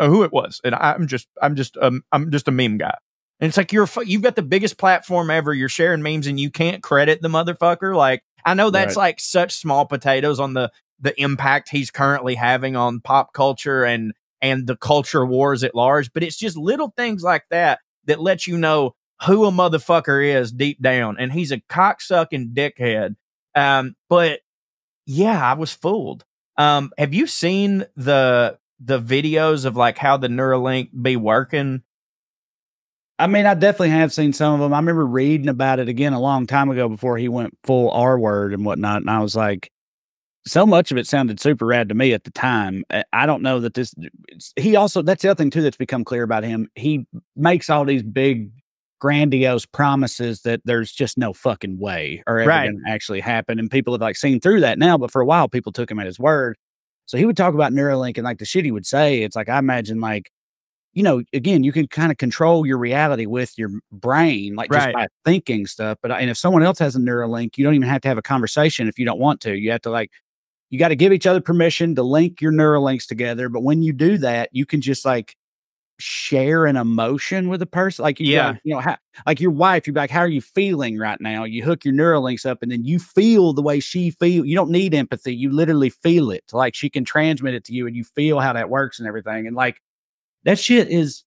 uh, who it was, and I'm just I'm just um, I'm just a meme guy." And it's like, you're, you've got the biggest platform ever. You're sharing memes and you can't credit the motherfucker. Like, I know that's right. like such small potatoes on the, the impact he's currently having on pop culture and, and the culture wars at large. But it's just little things like that that let you know who a motherfucker is deep down. And he's a cocksucking dickhead. Um, but yeah, I was fooled. Um, have you seen the, the videos of like how the Neuralink be working? I mean, I definitely have seen some of them. I remember reading about it again a long time ago before he went full R word and whatnot. And I was like, so much of it sounded super rad to me at the time. I don't know that this, he also, that's the other thing too, that's become clear about him. He makes all these big, grandiose promises that there's just no fucking way or ever right. going to actually happen. And people have like seen through that now, but for a while people took him at his word. So he would talk about Neuralink and like the shit he would say, it's like, I imagine like, you know, again, you can kind of control your reality with your brain, like right. just by thinking stuff. But and if someone else has a Neuralink, you don't even have to have a conversation if you don't want to. You have to like, you got to give each other permission to link your Neuralinks together. But when you do that, you can just like share an emotion with a person. Like, you yeah, know, you know, how, like your wife, you'd be like, how are you feeling right now? You hook your Neuralinks up and then you feel the way she feels. You don't need empathy. You literally feel it. Like she can transmit it to you and you feel how that works and everything. And like, that shit is,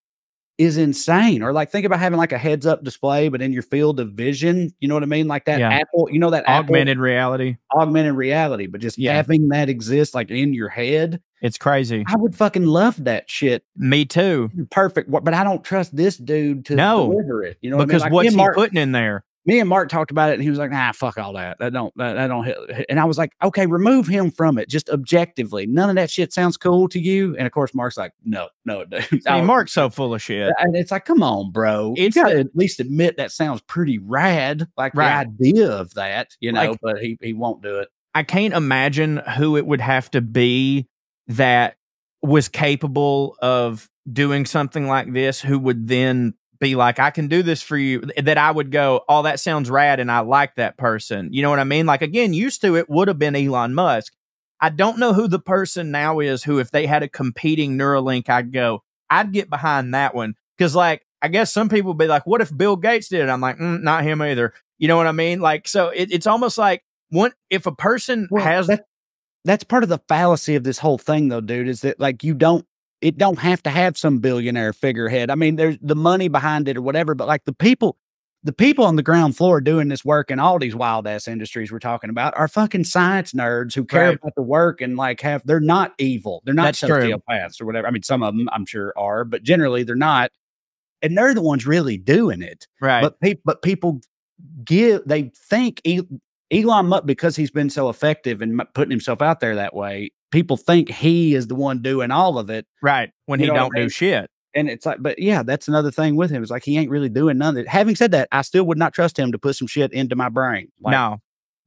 is insane. Or like, think about having like a heads up display, but in your field of vision, you know what I mean? Like that yeah. Apple, you know, that augmented Apple, reality, augmented reality, but just yeah. having that exist like in your head. It's crazy. I would fucking love that shit. Me too. Perfect. But I don't trust this dude to no, deliver it. You know, because what I mean? Like, what's he Mark, putting in there? Me and Mark talked about it and he was like, nah, fuck all that. That don't, that, that don't hit. And I was like, okay, remove him from it. Just objectively. None of that shit sounds cool to you. And of course, Mark's like, no, no, dude. See, Mark's so full of shit. And it's like, come on, bro. It's you gotta at least admit that sounds pretty rad. Like right. the idea of that, you know, like, but he, he won't do it. I can't imagine who it would have to be that was capable of doing something like this, who would then be like, I can do this for you, that I would go, oh, that sounds rad, and I like that person. You know what I mean? Like, again, used to it would have been Elon Musk. I don't know who the person now is who, if they had a competing Neuralink, I'd go, I'd get behind that one. Because, like, I guess some people would be like, what if Bill Gates did it? I'm like, mm, not him either. You know what I mean? Like, so it, it's almost like, one, if a person well, has... That That's part of the fallacy of this whole thing, though, dude, is that like you don't, it don't have to have some billionaire figurehead. I mean, there's the money behind it or whatever, but like the people, the people on the ground floor doing this work in all these wild ass industries we're talking about are fucking science nerds who care right. about the work and like have, they're not evil. They're not sociopaths or whatever. I mean, some of them I'm sure are, but generally they're not. And they're the ones really doing it. Right. But, pe but people give, they think e Elon Musk, because he's been so effective and putting himself out there that way, people think he is the one doing all of it. Right. When he don't do shit. And it's like, but yeah, that's another thing with him. It's like, he ain't really doing none of it. Having said that, I still would not trust him to put some shit into my brain. Like, no,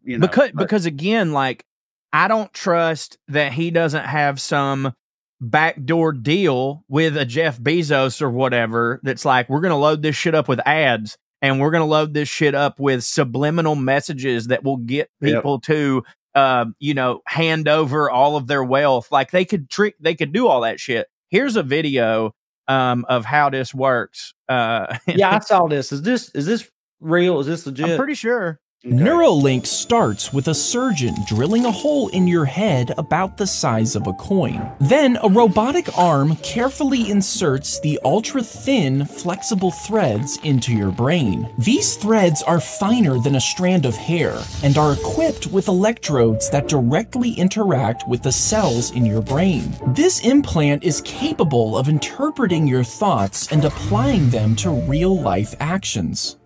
you know, because, because again, like I don't trust that he doesn't have some backdoor deal with a Jeff Bezos or whatever. That's like, we're going to load this shit up with ads. And we're going to load this shit up with subliminal messages that will get people yep. to, uh, you know, hand over all of their wealth. Like they could trick, they could do all that shit. Here's a video um, of how this works. Uh, yeah, I saw this. Is this is this real? Is this legit? I'm pretty sure. Okay. Neuralink starts with a surgeon drilling a hole in your head about the size of a coin. Then a robotic arm carefully inserts the ultra-thin, flexible threads into your brain. These threads are finer than a strand of hair and are equipped with electrodes that directly interact with the cells in your brain. This implant is capable of interpreting your thoughts and applying them to real-life actions.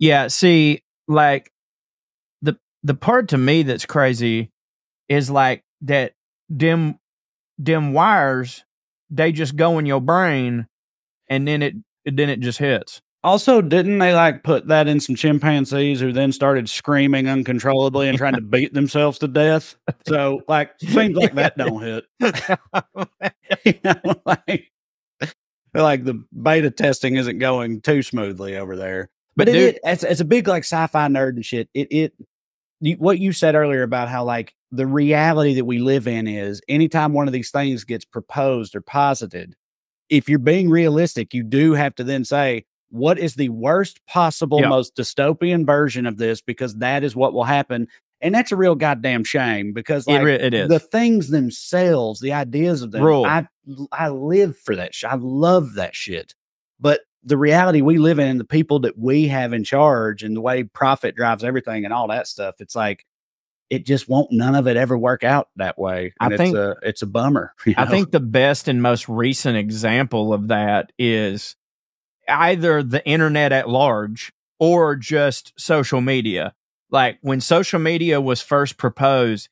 Yeah, see... Like the, the part to me that's crazy is like that dim, dim wires, they just go in your brain and then it, then it just hits. Also, didn't they like put that in some chimpanzees who then started screaming uncontrollably and trying to beat themselves to death? So like, seems like that don't hit. You know, like, like the beta testing isn't going too smoothly over there. But, but it, it, as, as a big like sci-fi nerd and shit, it it you, what you said earlier about how like the reality that we live in is anytime one of these things gets proposed or posited, if you're being realistic, you do have to then say, what is the worst possible, yep. most dystopian version of this, because that is what will happen. And that's a real goddamn shame, because like, it, it is. The things themselves, the ideas of them, Rule. I I live for that shit. I love that shit. But the reality we live in, the people that we have in charge, and the way profit drives everything and all that stuff, it's like, it just won't, none of it ever work out that way. And I think it's a, it's a bummer. You know? I think the best and most recent example of that is either the internet at large or just social media. Like when social media was first proposed,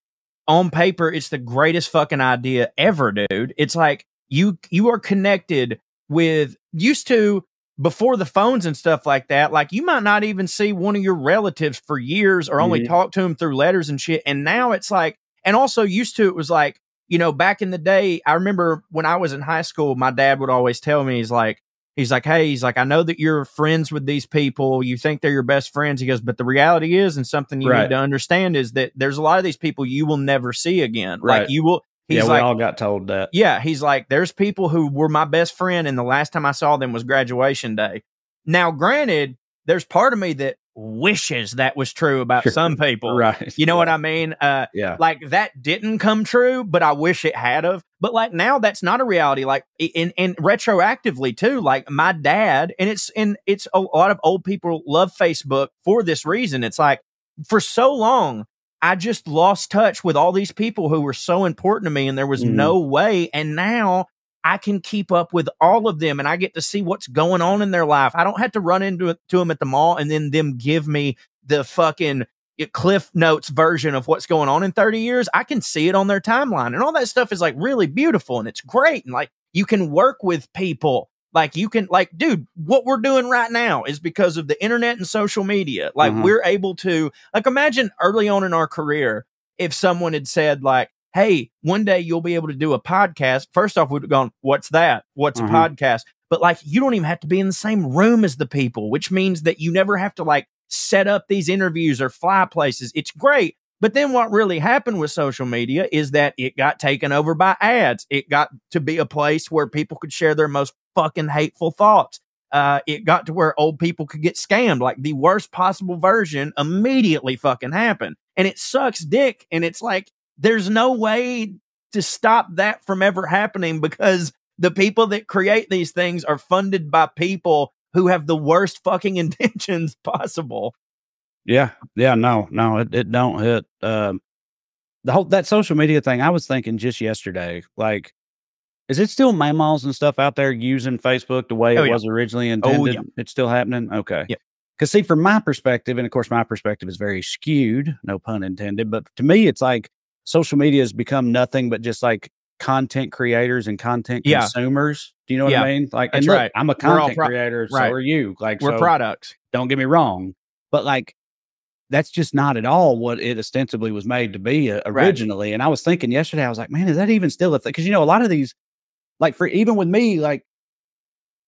on paper, it's the greatest fucking idea ever, dude. It's like you, you are connected with, used to, before the phones and stuff like that, like you might not even see one of your relatives for years, or only mm-hmm. talk to them through letters and shit. And now it's like, and also used to, it was like, you know, back in the day, I remember when I was in high school, my dad would always tell me, he's like, he's like, hey, he's like, I know that you're friends with these people. You think they're your best friends. He goes, but the reality is, and something you right. need to understand is that there's a lot of these people you will never see again. Right. Like you will, he's yeah, we like, all got told that. Yeah. He's like, there's people who were my best friend, and the last time I saw them was graduation day. Now, granted, there's part of me that wishes that was true about sure. some people. Right. You know yeah. what I mean? Uh, yeah. Like that didn't come true, but I wish it had of. But like now that's not a reality. Like in, in retroactively too, like my dad, and it's, and it's a lot of old people love Facebook for this reason. It's like for so long, I just lost touch with all these people who were so important to me, and there was mm-hmm. no way. And now I can keep up with all of them, and I get to see what's going on in their life. I don't have to run into to them at the mall and then them give me the fucking Cliff Notes version of what's going on in thirty years. I can see it on their timeline, and all that stuff is like really beautiful, and it's great. And like you can work with people. Like you can, like, dude, what we're doing right now is because of the internet and social media. Like mm-hmm. we're able to, like, imagine early on in our career, if someone had said like, hey, one day you'll be able to do a podcast. First off, we'd have gone, what's that? What's mm-hmm. a podcast? But like, you don't even have to be in the same room as the people, which means that you never have to like set up these interviews or fly places. It's great. But then what really happened with social media is that it got taken over by ads. It got to be a place where people could share their most fucking hateful thoughts. Uh, it got to where old people could get scammed. Like the worst possible version immediately fucking happened. And it sucks dick. And it's like, there's no way to stop that from ever happening, because the people that create these things are funded by people who have the worst fucking intentions possible. Yeah. Yeah. No, no, it, it don't hit. Um, the whole, that social media thing, I was thinking just yesterday, like, is it still mammals and stuff out there using Facebook the way oh, it yeah. was originally intended? Oh, yeah. It's still happening. Okay. Yeah. Cause see, from my perspective, and of course my perspective is very skewed, no pun intended, but to me, it's like social media has become nothing but just like content creators and content yeah. consumers. Do you know what yeah. I mean? Like, and look, right. I'm a content creator. So right. are you, like, we're so, products. Don't get me wrong. But like, that's just not at all what it ostensibly was made to be uh, originally. Right. And I was thinking yesterday, I was like, man, is that even still a thing? Because, you know, a lot of these, like for even with me, like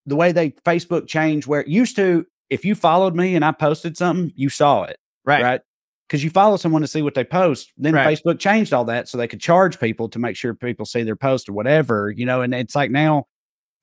the way they Facebook changed where it used to, if you followed me and I posted something, you saw it. Right. Right. Because you follow someone to see what they post. Then right. Facebook changed all that so they could charge people to make sure people see their post or whatever, you know, and it's like now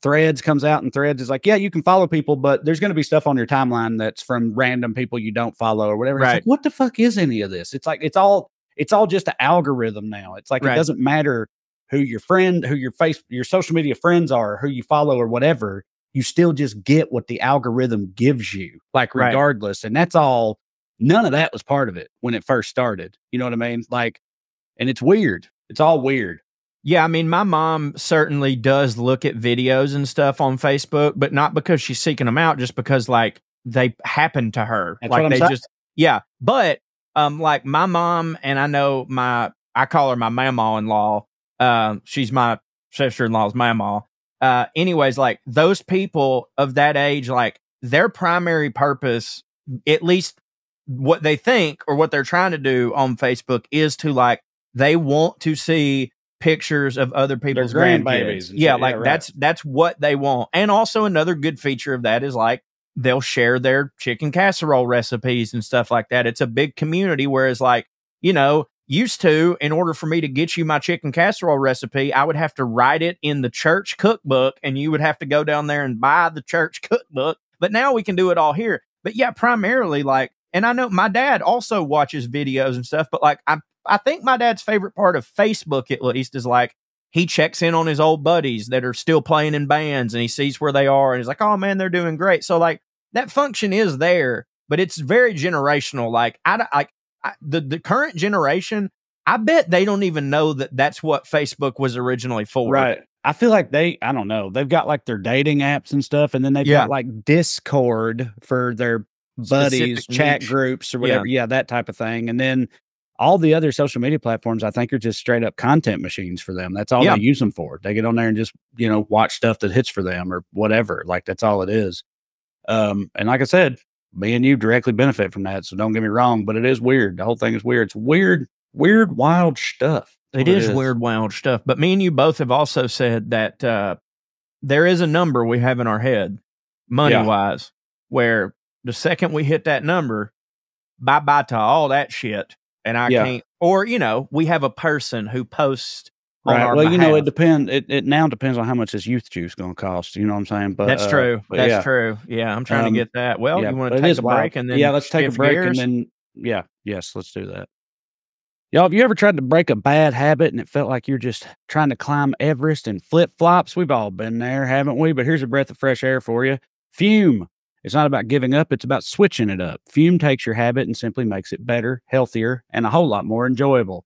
Threads comes out, and Threads is like, yeah, you can follow people, but there's going to be stuff on your timeline that's from random people you don't follow or whatever. Right. It's like, what the fuck is any of this? It's like, it's all, it's all just an algorithm now. It's like, right. it doesn't matter who your friend, who your face, your social media friends are, who you follow or whatever. You still just get what the algorithm gives you, like regardless. Right. And that's all, none of that was part of it when it first started. You know what I mean? Like, and it's weird. It's all weird. Yeah, I mean, my mom certainly does look at videos and stuff on Facebook, but not because she's seeking them out, just because like they happen to her. That's like they saying. just, yeah. But um, like my mom, and I know my, I call her my mamaw-in-law. Uh, she's my sister-in-law's mamaw. Uh, anyways, like those people of that age, like their primary purpose, at least what they think or what they're trying to do on Facebook, is to like, they want to see pictures of other people's grandbabies. Yeah, like yeah, right. that's that's what they want. And also another good feature of that is like they'll share their chicken casserole recipes and stuff like that. It's a big community, whereas like, you know, used to, in order for me to get you my chicken casserole recipe, I would have to write it in the church cookbook, and you would have to go down there and buy the church cookbook. But now we can do it all here. But yeah, primarily like, and I know my dad also watches videos and stuff, but like, I, I think my dad's favorite part of Facebook, at least, is like, he checks in on his old buddies that are still playing in bands and he sees where they are and he's like, oh man, they're doing great. So like that function is there, but it's very generational. Like I, I, I the, the current generation, I bet they don't even know that that's what Facebook was originally for. Right. I feel like they, I don't know, they've got like their dating apps and stuff, and then they've yeah. got like Discord for their buddies, specific chat niche. Groups or whatever. Yeah. yeah, that type of thing. And then all the other social media platforms, I think, are just straight up content machines for them. That's all yeah. they use them for. They get on there and just, you know, watch stuff that hits for them or whatever. Like, that's all it is. Um, and like I said, me and you directly benefit from that. So don't get me wrong, but it is weird. The whole thing is weird. It's weird, weird, wild stuff. It is, it is weird, wild stuff. But me and you both have also said that uh, there is a number we have in our head, money-wise, yeah. where the second we hit that number, bye-bye to all that shit. And I yeah. can't, or, you know, we have a person who posts on right. our Well, behalf. You know, it depends. It, it now depends on how much this youth juice going to cost. You know what I'm saying? But that's uh, true. But that's yeah. true. Yeah. I'm trying um, to get that. Well, yeah, you want to take a wild. break and then, yeah, let's take a break gears? and then, yeah, yes, let's do that. Y'all, have you ever tried to break a bad habit and it felt like you're just trying to climb Everest in flip-flops? We've all been there, haven't we? But here's a breath of fresh air for you. Fume. It's not about giving up. It's about switching it up. Fume takes your habit and simply makes it better, healthier, and a whole lot more enjoyable.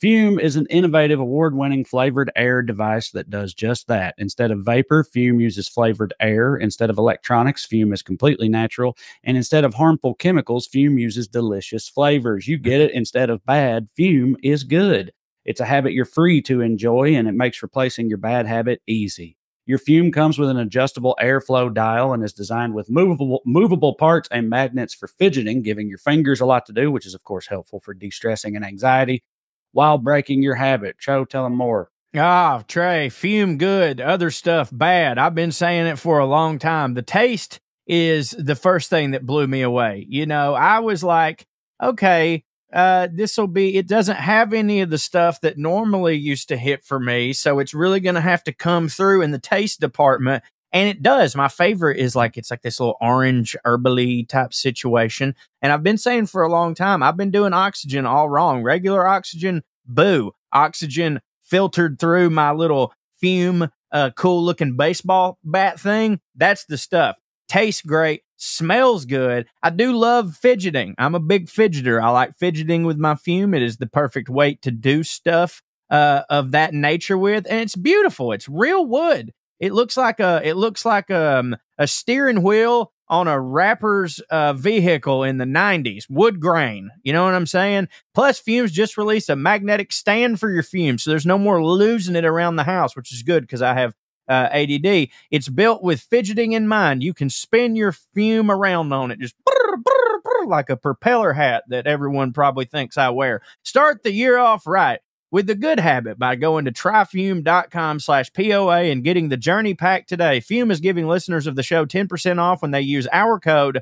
Fume is an innovative, award-winning flavored air device that does just that. Instead of vapor, Fume uses flavored air. Instead of electronics, Fume is completely natural. And instead of harmful chemicals, Fume uses delicious flavors. You get it. Instead of bad, Fume is good. It's a habit you're free to enjoy, and it makes replacing your bad habit easy. Your Fume comes with an adjustable airflow dial and is designed with movable movable parts and magnets for fidgeting, giving your fingers a lot to do, which is, of course, helpful for de-stressing and anxiety while breaking your habit. Cho, tell them more. Ah, Trey, Fume good, other stuff bad. I've been saying it for a long time. The taste is the first thing that blew me away. You know, I was like, okay, uh, this will be, it doesn't have any of the stuff that normally used to hit for me. So it's really going to have to come through in the taste department. And it does. My favorite is like, it's like this little orange herbally type situation. And I've been saying for a long time, I've been doing oxygen all wrong. Regular oxygen, boo. Oxygen filtered through my little Fume, uh, cool looking baseball bat thing. That's the stuff. Tastes great. Smells good. I do love fidgeting. I'm a big fidgeter. I like fidgeting with my Fume. It is the perfect way to do stuff uh, of that nature with, and it's beautiful. It's real wood. It looks like a it looks like um, a steering wheel on a rapper's uh, vehicle in the nineties. Wood grain. You know what I'm saying? Plus, Fume's just released a magnetic stand for your Fume, so there's no more losing it around the house, which is good because I have Uh, A D D. It's built with fidgeting in mind. You can spin your Fume around on it, just brr, brr, brr, like a propeller hat that everyone probably thinks I wear. Start the year off right with the good habit by going to try fume dot com slash P O A and getting the journey pack today. Fume is giving listeners of the show ten percent off when they use our code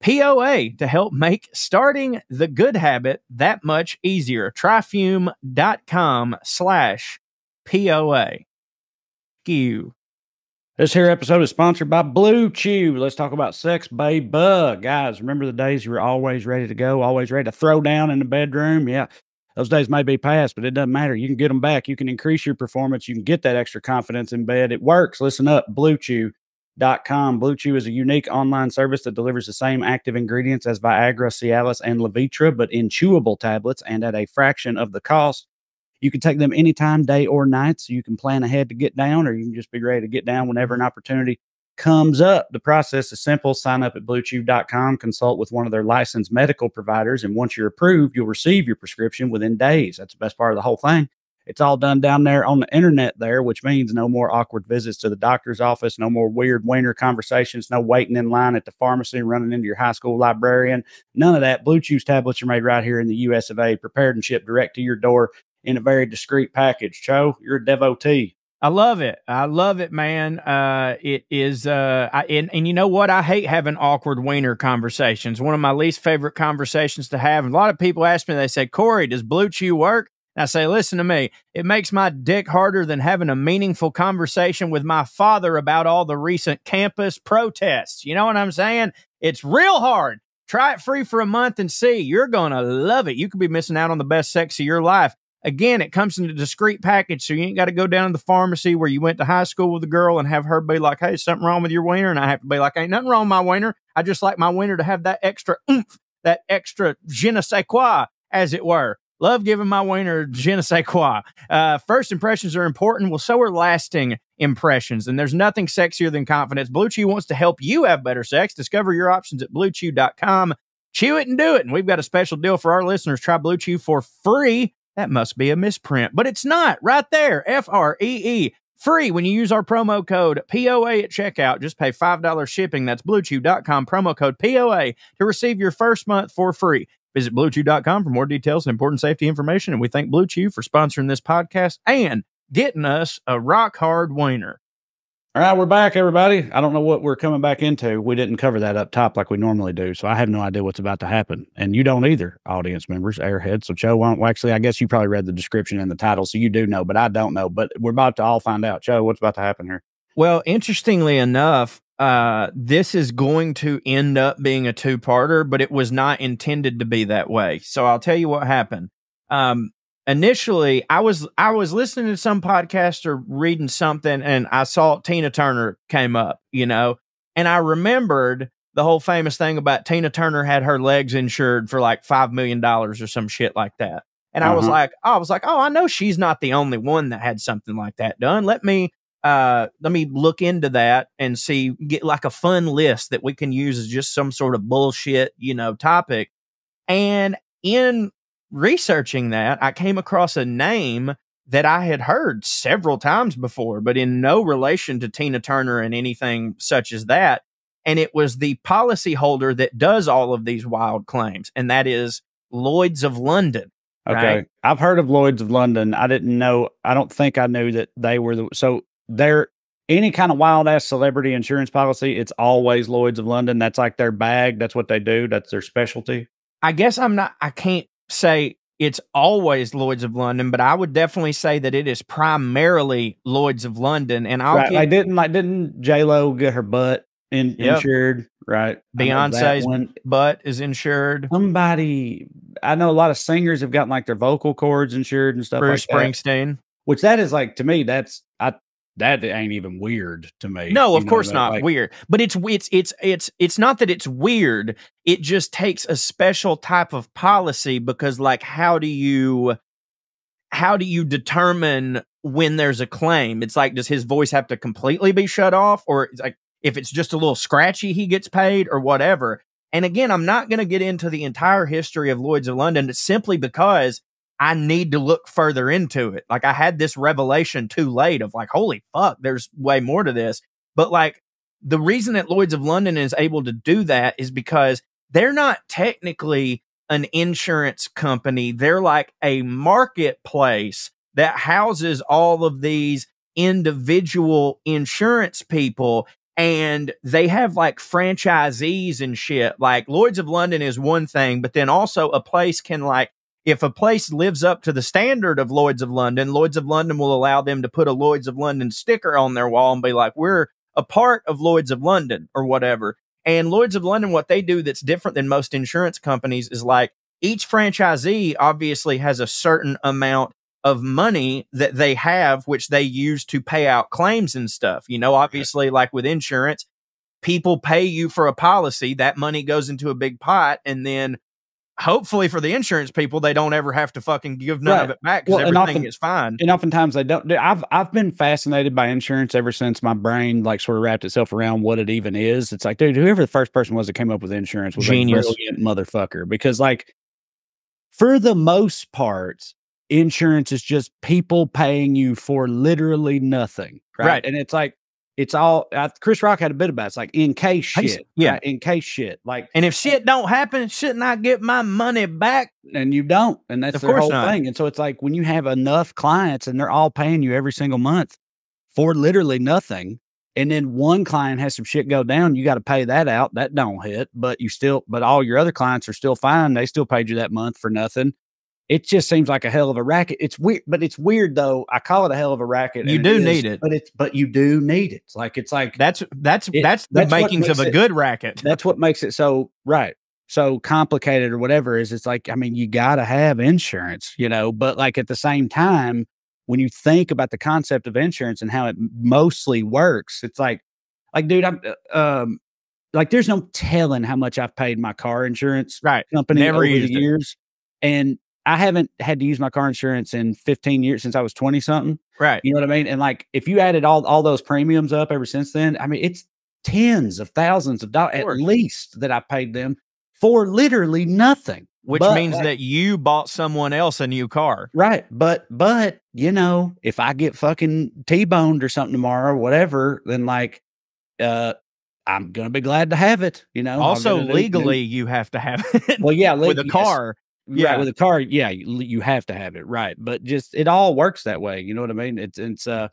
P O A to help make starting the good habit that much easier. try fume dot com slash P O A. You. This here episode is sponsored by BlueChew. Let's talk about sex, babe. Guys, remember the days you were always ready to go, always ready to throw down in the bedroom? Yeah, those days may be past, but it doesn't matter. You can get them back. You can increase your performance. You can get that extra confidence in bed. It works. Listen up, blue chew dot com. BlueChew is a unique online service that delivers the same active ingredients as Viagra, Cialis, and Levitra, but in chewable tablets and at a fraction of the cost. You can take them anytime, day or night, so you can plan ahead to get down, or you can just be ready to get down whenever an opportunity comes up. The process is simple. Sign up at blue chew dot com, consult with one of their licensed medical providers, and once you're approved, you'll receive your prescription within days. That's the best part of the whole thing. It's all done down there on the internet there, which means no more awkward visits to the doctor's office, no more weird wiener conversations, no waiting in line at the pharmacy, running into your high school librarian. None of that. BlueChew's tablets are made right here in the U S of A, prepared and shipped direct to your door in a very discreet package. Cho, you're a devotee. I love it. I love it, man. Uh, it is, uh, I, and, and you know what? I hate having awkward wiener conversations. One of my least favorite conversations to have. And a lot of people ask me, they say, Corey, does BlueChew work? And I say, listen to me, it makes my dick harder than having a meaningful conversation with my father about all the recent campus protests. You know what I'm saying? It's real hard. Try it free for a month and see. You're going to love it. You could be missing out on the best sex of your life. Again, it comes in a discreet package, so you ain't got to go down to the pharmacy where you went to high school with a girl and have her be like, hey, is something wrong with your wiener? And I have to be like, ain't nothing wrong with my wiener. I just like my wiener to have that extra oomph, that extra je ne sais quoi, as it were. Love giving my wiener je ne sais quoi. Uh, first impressions are important. Well, so are lasting impressions. And there's nothing sexier than confidence. Blue Chew wants to help you have better sex. Discover your options at blue chew dot com. Chew it and do it. And we've got a special deal for our listeners. Try Blue Chew for free. That must be a misprint, but it's not. Right there. F R E E. Free when you use our promo code P O A at checkout. Just pay five dollars shipping. That's blue chew dot com. Promo code P O A to receive your first month for free. Visit blue chew dot com for more details and important safety information. And we thank Blue Chew for sponsoring this podcast and getting us a rock hard wiener. All right, we're back, everybody. I don't know what we're coming back into. We didn't cover that up top like we normally do, so I have no idea what's about to happen. And you don't either, audience members, airheads. So, Cho, why don't, well, actually, I guess you probably read the description and the title, so you do know, but I don't know. But we're about to all find out. Cho, what's about to happen here? Well, interestingly enough, Uh, this is going to end up being a two-parter, but it was not intended to be that way. So I'll tell you what happened. Um, initially, I was I was listening to some podcast or reading something, and I saw Tina Turner came up, you know, and I remembered the whole famous thing about Tina Turner had her legs insured for like five million dollars or some shit like that. And uh-huh. I was like, I was like, oh, I know she's not the only one that had something like that done. Let me... Uh, let me look into that and see, get like a fun list that we can use as just some sort of bullshit, you know, topic. And in researching that, I came across a name that I had heard several times before, but in no relation to Tina Turner and anything such as that. And it was the policy holder that does all of these wild claims. And that is Lloyd's of London. Okay. Right? I've heard of Lloyd's of London. I didn't know. I don't think I knew that they were the, so They're any kind of wild ass celebrity insurance policy. It's always Lloyd's of London. That's like their bag. That's what they do. That's their specialty. I guess I'm not, I can't say it's always Lloyd's of London, but I would definitely say that it is primarily Lloyd's of London. And I'll right. get, I didn't like, didn't J-Lo get her butt in, yep. insured? Right. Beyonce's butt is insured. Somebody, I know a lot of singers have gotten like their vocal cords insured and stuff. Bruce like Springsteen, that, which that is like, to me, that's, I, that ain't even weird to me. No, of you know, course not like, weird. But it's it's it's it's it's not that it's weird. It just takes a special type of policy because, like, how do you how do you determine when there's a claim? It's like, does his voice have to completely be shut off, or it's like if it's just a little scratchy, he gets paid or whatever? And again, I'm not going to get into the entire history of Lloyd's of London simply because I need to look further into it. Like, I had this revelation too late of like, holy fuck, there's way more to this. But like, the reason that Lloyd's of London is able to do that is because they're not technically an insurance company. They're like a marketplace that houses all of these individual insurance people. And they have like franchisees and shit. Like, Lloyd's of London is one thing, but then also a place can like, if a place lives up to the standard of Lloyd's of London, Lloyd's of London will allow them to put a Lloyd's of London sticker on their wall and be like, we're a part of Lloyd's of London or whatever. And Lloyd's of London, what they do that's different than most insurance companies is like, each franchisee obviously has a certain amount of money that they have, which they use to pay out claims and stuff. You know, obviously, like with insurance, people pay you for a policy, that money goes into a big pot, and then hopefully for the insurance people, they don't ever have to fucking give none right. of it back because well, everything often, is fine. And oftentimes they don't. I've I've been fascinated by insurance ever since my brain like sort of wrapped itself around what it even is. It's like, dude, whoever the first person was that came up with insurance was genius. A brilliant motherfucker. Because like, for the most part, insurance is just people paying you for literally nothing. Right. right. And it's like, it's all uh, Chris Rock had a bit about it. It's like in case shit. Yeah. Right? In case shit. Like, and if shit don't happen, shouldn't I get my money back? And you don't. And that's the whole not. thing. And so it's like when you have enough clients and they're all paying you every single month for literally nothing, and then one client has some shit go down, you got to pay that out. That don't hit, but you still, but all your other clients are still fine. They still paid you that month for nothing. it just seems like a hell of a racket. It's weird, but it's weird though. I call it a hell of a racket. You do it need is, it, but it's but you do need it. It's like it's like that's that's it, that's the that's makings of a it, good racket. That's what makes it so right, so complicated or whatever. Is it's like I mean, you got to have insurance, you know. But like at the same time, when you think about the concept of insurance and how it mostly works, it's like like dude, I'm um like there's no telling how much I've paid my car insurance right. company Never over the years, it. and I haven't had to use my car insurance in fifteen years since I was twenty something. Right. You know what I mean? And like, if you added all, all those premiums up ever since then, I mean, it's tens of thousands of dollars, of at least that I paid them for literally nothing. Which but, means like, that you bought someone else a new car. Right. But, but you know, if I get fucking T-boned or something tomorrow, whatever, then like, uh, I'm going to be glad to have it. You know, also legally do, you have to have it. Well, yeah. With a car. Yes. Yeah, right, with a car, yeah, you, you have to have it, right? But just it all works that way. You know what I mean? It's it's uh,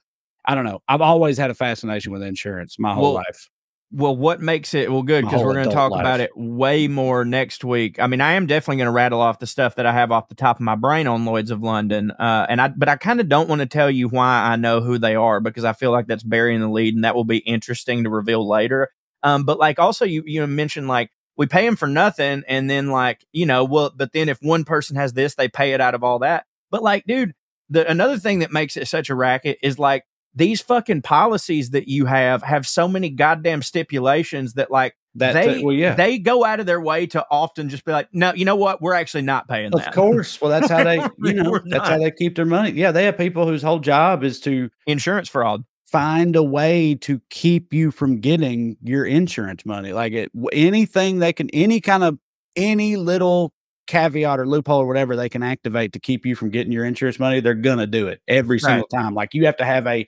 I don't know. I've always had a fascination with insurance my whole well, life. Well, what makes it well good because we're going to talk life. about it way more next week. I mean, I am definitely going to rattle off the stuff that I have off the top of my brain on Lloyd's of London, uh, and I but I kind of don't want to tell you why I know who they are because I feel like that's burying the lead, and that will be interesting to reveal later. Um, but like also you you mentioned like. We pay them for nothing. And then like, you know, well, but then if one person has this, they pay it out of all that. But like, dude, the another thing that makes it such a racket is like these fucking policies that you have have so many goddamn stipulations that like that they, well, yeah. they go out of their way to often just be like, no, you know what? We're actually not paying that. Of course. Well, that's how they, you know, that's not. how they keep their money. Yeah. They have people whose whole job is to insurance fraud. Find a way to keep you from getting your insurance money. Like it, anything they can, any kind of, any little caveat or loophole or whatever they can activate to keep you from getting your insurance money, they're going to do it every single right. time. Like you have to have a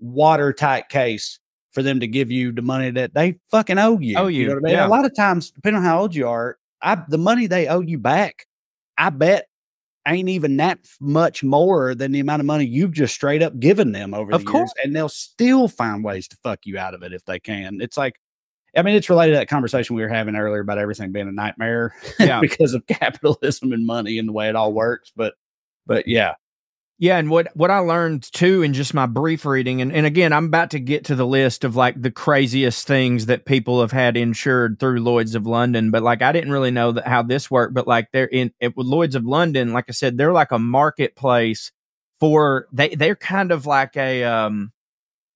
watertight case for them to give you the money that they fucking owe you. Oh, you, you know what I mean? Yeah. A lot of times, depending on how old you are, I, the money they owe you back, I bet. ain't even that much more than the amount of money you've just straight up given them over the years. And they'll still find ways to fuck you out of it if they can. It's like, I mean, it's related to that conversation we were having earlier about everything being a nightmare yeah. because of capitalism and money and the way it all works. But, but yeah. Yeah. And what, what I learned too, in just my brief reading, and, and again, I'm about to get to the list of like the craziest things that people have had insured through Lloyd's of London. But like, I didn't really know that how this worked, but like they're in it with Lloyd's of London. Like I said, they're like a marketplace for, they, they're kind of like a, um,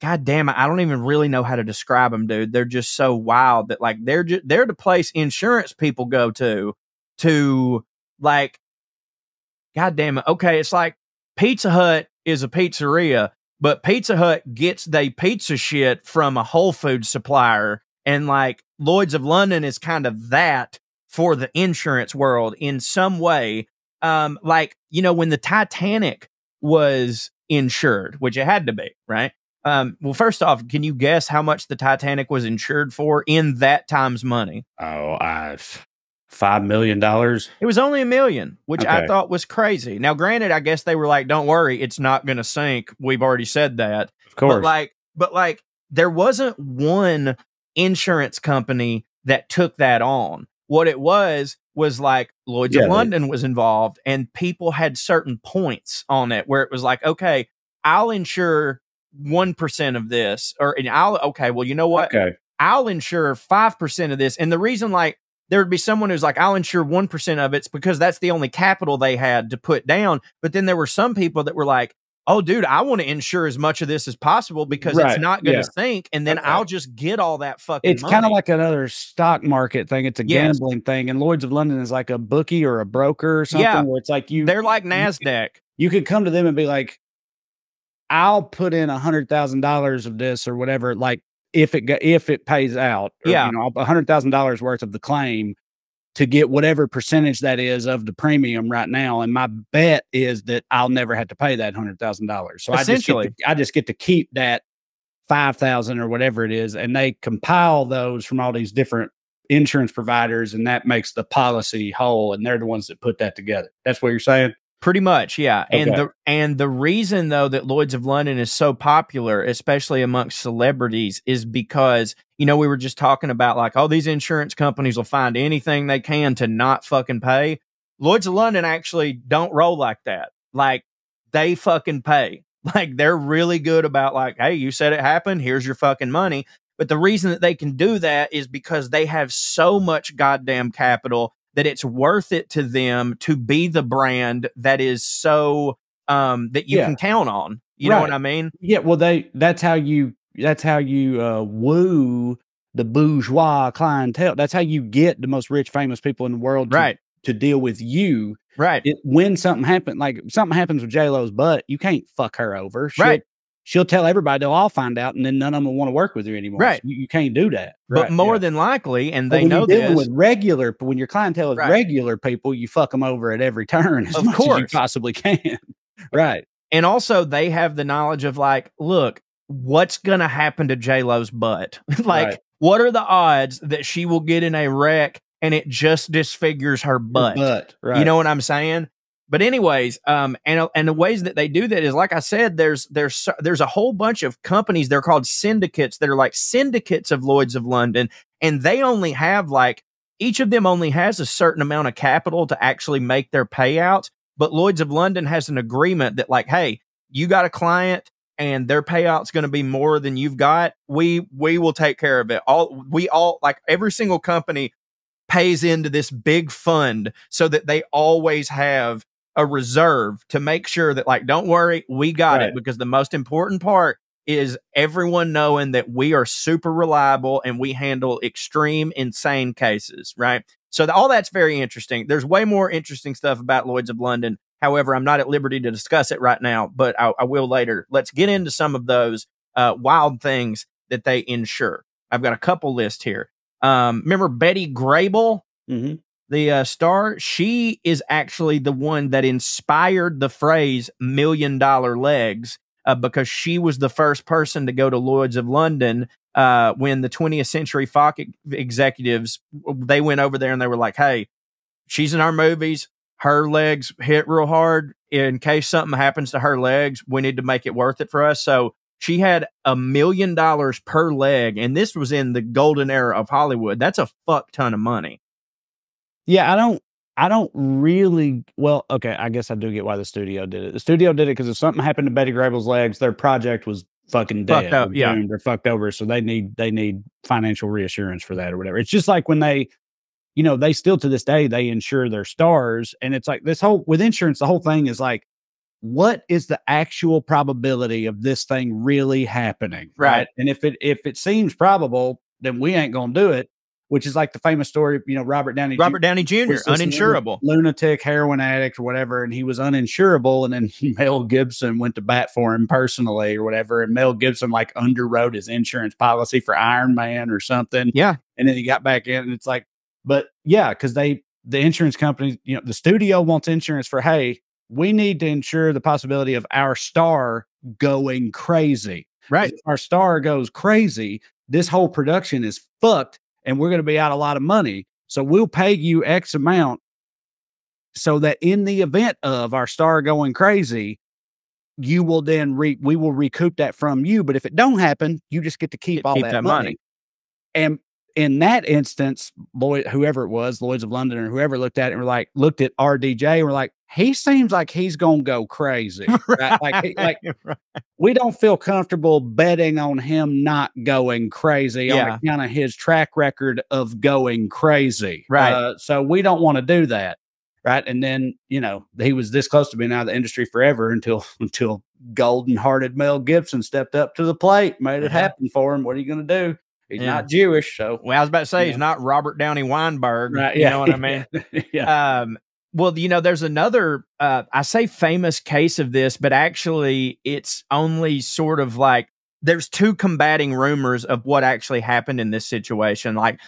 God damn it. I don't even really know how to describe them, dude. They're just so wild that like, they're just, they're the place insurance people go to, to like, God damn it. Okay. It's like, Pizza Hut is a pizzeria, but Pizza Hut gets they pizza shit from a Whole Foods supplier. And like Lloyd's of London is kind of that for the insurance world in some way. Um, like, you know, when the Titanic was insured, which it had to be, right? Um, well, first off, can you guess how much the Titanic was insured for in that time's money? Oh, I've... Five million dollars. It was only a million, which okay. I thought was crazy. Now, granted, I guess they were like, "Don't worry, it's not going to sink." We've already said that, of course. But like, but like, there wasn't one insurance company that took that on. What it was was like Lloyd's yeah, of London they, was involved, and people had certain points on it where it was like, "Okay, I'll insure one percent of this," or and I'll okay, well, you know what? Okay, I'll insure five percent of this, and the reason like. There would be someone who's like, I'll insure one percent of it's because that's the only capital they had to put down. But then there were some people that were like, oh, dude, I want to insure as much of this as possible because right. it's not going to yeah. sink. And then okay. I'll just get all that fucking It's kind of like another stock market thing. It's a yes. gambling thing. And Lloyd's of London is like a bookie or a broker or something yeah. where it's like you. They're like NASDAQ. You could come to them and be like, I'll put in one hundred thousand dollars of this or whatever. Like. If it if it pays out, or, yeah, you know, a hundred thousand dollars worth of the claim to get whatever percentage that is of the premium right now, and my bet is that I'll never have to pay that hundred thousand dollars. So essentially, I just, to, I just get to keep that five thousand or whatever it is, and they compile those from all these different insurance providers, and that makes the policy whole. And they're the ones that put that together. That's what you're saying. Pretty much, yeah. Okay. And the and the reason though that Lloyd's of London is so popular, especially amongst celebrities, is because, you know, we were just talking about like all oh, these insurance companies will find anything they can to not fucking pay. Lloyd's of London actually don't roll like that. Like, they fucking pay. Like, they're really good about, like, hey, you said it happened, here's your fucking money. But the reason that they can do that is because they have so much goddamn capital that it's worth it to them to be the brand that is so, um, that you yeah. can count on. You right. know what I mean? Yeah. Well, they, that's how you, that's how you, uh, woo the bourgeois clientele. That's how you get the most rich, famous people in the world to, right. to deal with you. Right. It, when something happened, like something happens with J-Lo's butt, you can't fuck her over. She'll, right. She'll tell everybody, they'll all find out, and then none of them will want to work with her anymore. Right. So you, you can't do that. But right. more yeah. than likely, and they know this. With regular, when your clientele is right. regular people, you fuck them over at every turn as of much course. as you possibly can. Right. And also, they have the knowledge of, like, look, what's going to happen to J-Lo's butt? Like, right. what are the odds that she will get in a wreck and it just disfigures her butt? Her butt right. You know what I'm saying? But anyways, um, and and the ways that they do that is, like I said, there's there's there's a whole bunch of companies. They're called syndicates. That are like syndicates of Lloyd's of London, and they only have like each of them only has a certain amount of capital to actually make their payouts. But Lloyd's of London has an agreement that, like, hey, you got a client and their payout's going to be more than you've got. We we will take care of it. All we all like every single company pays into this big fund so that they always have a reserve to make sure that, like, don't worry, we got right. it, because the most important part is everyone knowing that we are super reliable and we handle extreme, insane cases, right? So the, all that's very interesting. There's way more interesting stuff about Lloyd's of London. However, I'm not at liberty to discuss it right now, but I, I will later. Let's get into some of those uh, wild things that they insure. I've got a couple lists here. Um, remember Betty Grable? Mm-hmm. The uh, star, she is actually the one that inspired the phrase million dollar legs uh, because she was the first person to go to Lloyd's of London uh, when the twentieth century Fox ex executives, they went over there and they were like, hey, she's in our movies. Her legs hit real hard. In case something happens to her legs, we need to make it worth it for us. So she had a million dollars per leg. And this was in the golden era of Hollywood. That's a fuck ton of money. Yeah, I don't, I don't really, well, okay, I guess I do get why the studio did it. The studio did it because if something happened to Betty Grable's legs, their project was fucking dead. Fucked up, yeah. They're fucked over, so they need, they need financial reassurance for that or whatever. It's just like when they, you know, they still to this day, they insure their stars, and it's like this whole, with insurance, the whole thing is like, what is the actual probability of this thing really happening? Right. right? And if it, if it seems probable, then we ain't going to do it. Which is like the famous story of, you know, Robert Downey Junior Robert Downey Junior, uninsurable. Lunatic, heroin addict, or whatever, and he was uninsurable, and then Mel Gibson went to bat for him personally or whatever, and Mel Gibson, like, underwrote his insurance policy for Iron Man or something. Yeah. And then he got back in, and it's like, but, yeah, because they, the insurance company, you know, the studio wants insurance for, hey, we need to insure the possibility of our star going crazy. Right. If our star goes crazy, this whole production is fucked, and we're going to be out a lot of money. So we'll pay you X amount so that in the event of our star going crazy, you will then re we will recoup that from you. But if it don't happen, you just get to keep all keep that, that money. money. And in that instance, Lloyd, whoever it was, Lloyd's of London or whoever looked at it and were like, looked at R D J and were like, he seems like he's going to go crazy. Right? Like, he, like right. we don't feel comfortable betting on him not going crazy yeah. on account of his track record of going crazy. Right. Uh, so we don't want to do that. Right. And then, you know, he was this close to being out of the industry forever until until golden hearted Mel Gibson stepped up to the plate, made it happen for him. What are you going to do? He's yeah. not Jewish, so. Well, I was about to say, yeah. he's not Robert Downey Weinberg. Right, yeah. You know what I mean? yeah. Um, well, you know, there's another, uh, I say famous case of this, but actually it's only sort of like, there's two combating rumors of what actually happened in this situation. Like,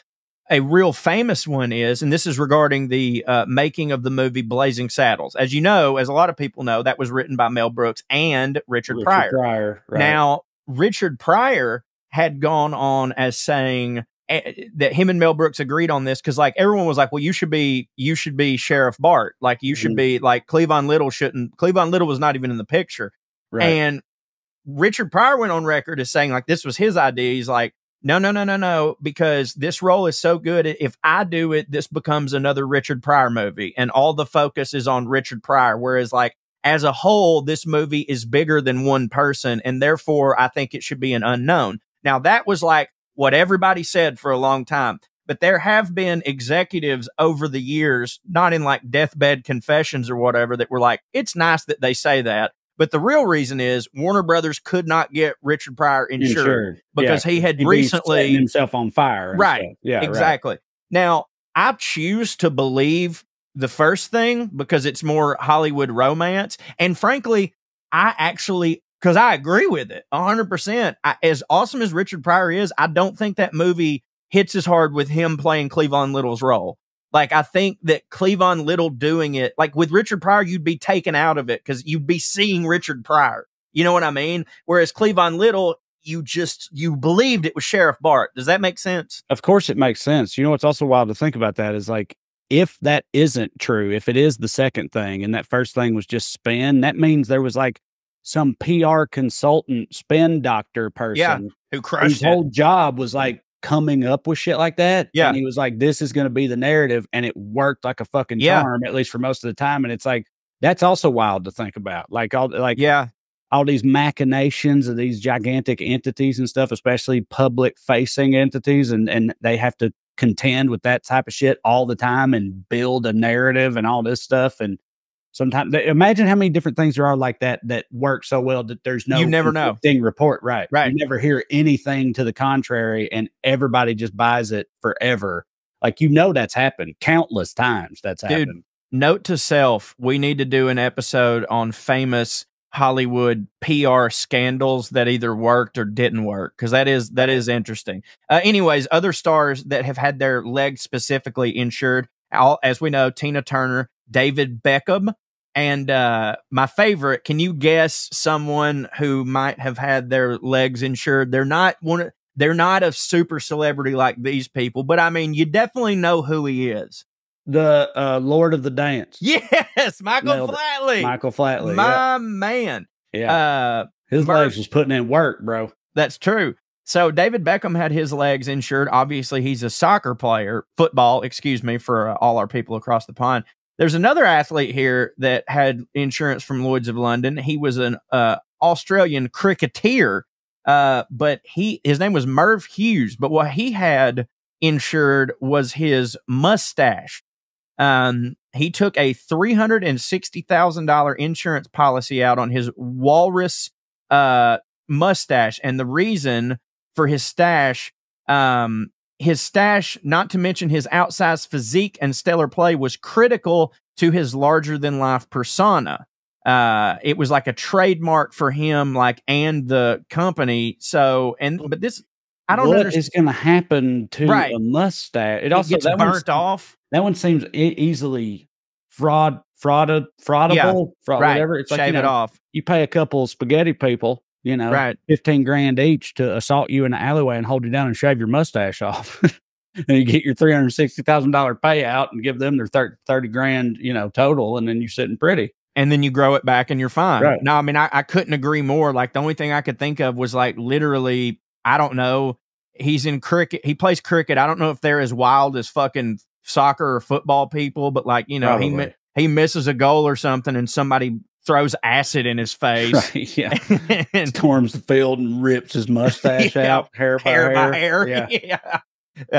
a real famous one is, and this is regarding the uh, making of the movie Blazing Saddles. As you know, as a lot of people know, that was written by Mel Brooks and Richard, Richard Pryor. Pryor right. Now, Richard Pryor had gone on as saying uh, that him and Mel Brooks agreed on this. 'Cause like everyone was like, well, you should be, you should be Sheriff Bart. Like you mm-hmm. should be like Cleavon Little shouldn't Cleavon Little was not even in the picture. Right. And Richard Pryor went on record as saying like, this was his idea. He's like, No, no, no, no, no, because this role is so good. If I do it, this becomes another Richard Pryor movie, and all the focus is on Richard Pryor. Whereas, like, as a whole, this movie is bigger than one person, and therefore, I think it should be an unknown. Now, that was like what everybody said for a long time. But there have been executives over the years, not in like deathbed confessions or whatever, that were like, it's nice that they say that. But the real reason is Warner Brothers could not get Richard Pryor insured, insured. because yeah. he had He'd recently himself on fire. Right. Stuff. Yeah, exactly. Right. Now, I choose to believe the first thing because it's more Hollywood romance. And frankly, I actually, because I agree with it one hundred percent. I, as awesome as Richard Pryor is, I don't think that movie hits as hard with him playing Cleavon Little's role. Like, I think that Cleavon Little doing it, like with Richard Pryor, you'd be taken out of it because you'd be seeing Richard Pryor. You know what I mean? Whereas Cleavon Little, you just, you believed it was Sheriff Bart. Does that make sense? Of course it makes sense. You know, what's also wild to think about that is like, if that isn't true, if it is the second thing and that first thing was just spin, that means there was like some P R consultant, spin doctor person. Yeah, who crushed his whole job was like, coming up with shit like that. Yeah. And he was like, this is going to be the narrative. And it worked like a fucking yeah. charm, at least for most of the time. And it's like, that's also wild to think about. Like all, like, yeah, all these machinations of these gigantic entities and stuff, especially public facing entities. And, and they have to contend with that type of shit all the time and build a narrative and all this stuff. And sometimes imagine how many different things there are like that, that work so well that there's no, you never know thing report. Right. Right. You never hear anything to the contrary and everybody just buys it forever. Like, you know, that's happened countless times. That's Dude, happened. Note to self. We need to do an episode on famous Hollywood P R scandals that either worked or didn't work. Cause that is, that is interesting. Uh, anyways, other stars that have had their legs specifically insured, all, as we know, Tina Turner, David Beckham. And uh, my favorite, can you guess someone who might have had their legs insured? They're not one. They're not a super celebrity like these people, but I mean, you definitely know who he is. The uh, Lord of the Dance. Yes, Michael Nailed Flatley. It. Michael Flatley, my yeah. man. Yeah, uh, his Merv, legs was putting in work, bro. That's true. So David Beckham had his legs insured. Obviously, he's a soccer player, football. Excuse me for uh, all our people across the pond. There's another athlete here that had insurance from Lloyd's of London. He was an uh, Australian cricketer, uh, but he his name was Merv Hughes. But what he had insured was his mustache. Um, he took a three hundred sixty thousand dollar insurance policy out on his walrus uh, mustache. And the reason for his stash... Um, His stash, not to mention his outsized physique and stellar play, was critical to his larger-than-life persona. Uh, it was like a trademark for him, like, and the company. So, and but this, I don't know what understand. is going to happen to right. a mustache. It, it also gets that burnt off. That one seems e easily fraud, fraud, fraudable, yeah. fraud, right. whatever. It's Shave like, you know, it off. You pay a couple spaghetti people. You know, right. fifteen grand each to assault you in the alleyway and hold you down and shave your mustache off. And you get your three hundred sixty thousand dollar payout and give them their thirty grand, you know, total. And then you're sitting pretty. And then you grow it back and you're fine. Right. No, I mean, I, I couldn't agree more. Like, the only thing I could think of was like, literally, I don't know. He's in cricket. He plays cricket. I don't know if they're as wild as fucking soccer or football people, but like, you know, Probably. he mi he misses a goal or something and somebody throws acid in his face, right, yeah, and storms the field and rips his mustache yeah, out, hair by hair, by hair. hair. yeah, yeah.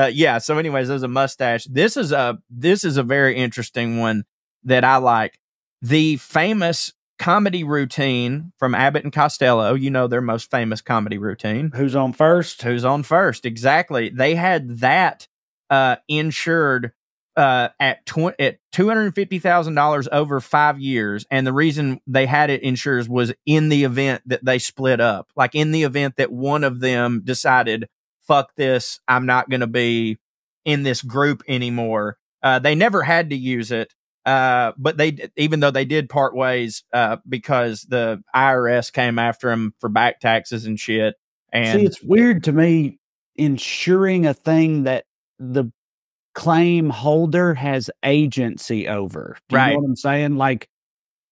Uh, yeah. So, anyways, there's a mustache. This is a this is a very interesting one that I like. The famous comedy routine from Abbott and Costello. You know, their most famous comedy routine. Who's on first? Who's on first? Exactly. They had that uh, insured. Uh, at tw at two hundred fifty thousand dollars over five years. And the reason they had it insured was in the event that they split up, like in the event that one of them decided, fuck this, I'm not going to be in this group anymore. Uh, they never had to use it. Uh, but they, even though they did part ways, uh, because the I R S came after them for back taxes and shit. And see, it's weird to me, insuring a thing that the claim holder has agency over. Do you right. know what I'm saying? Like,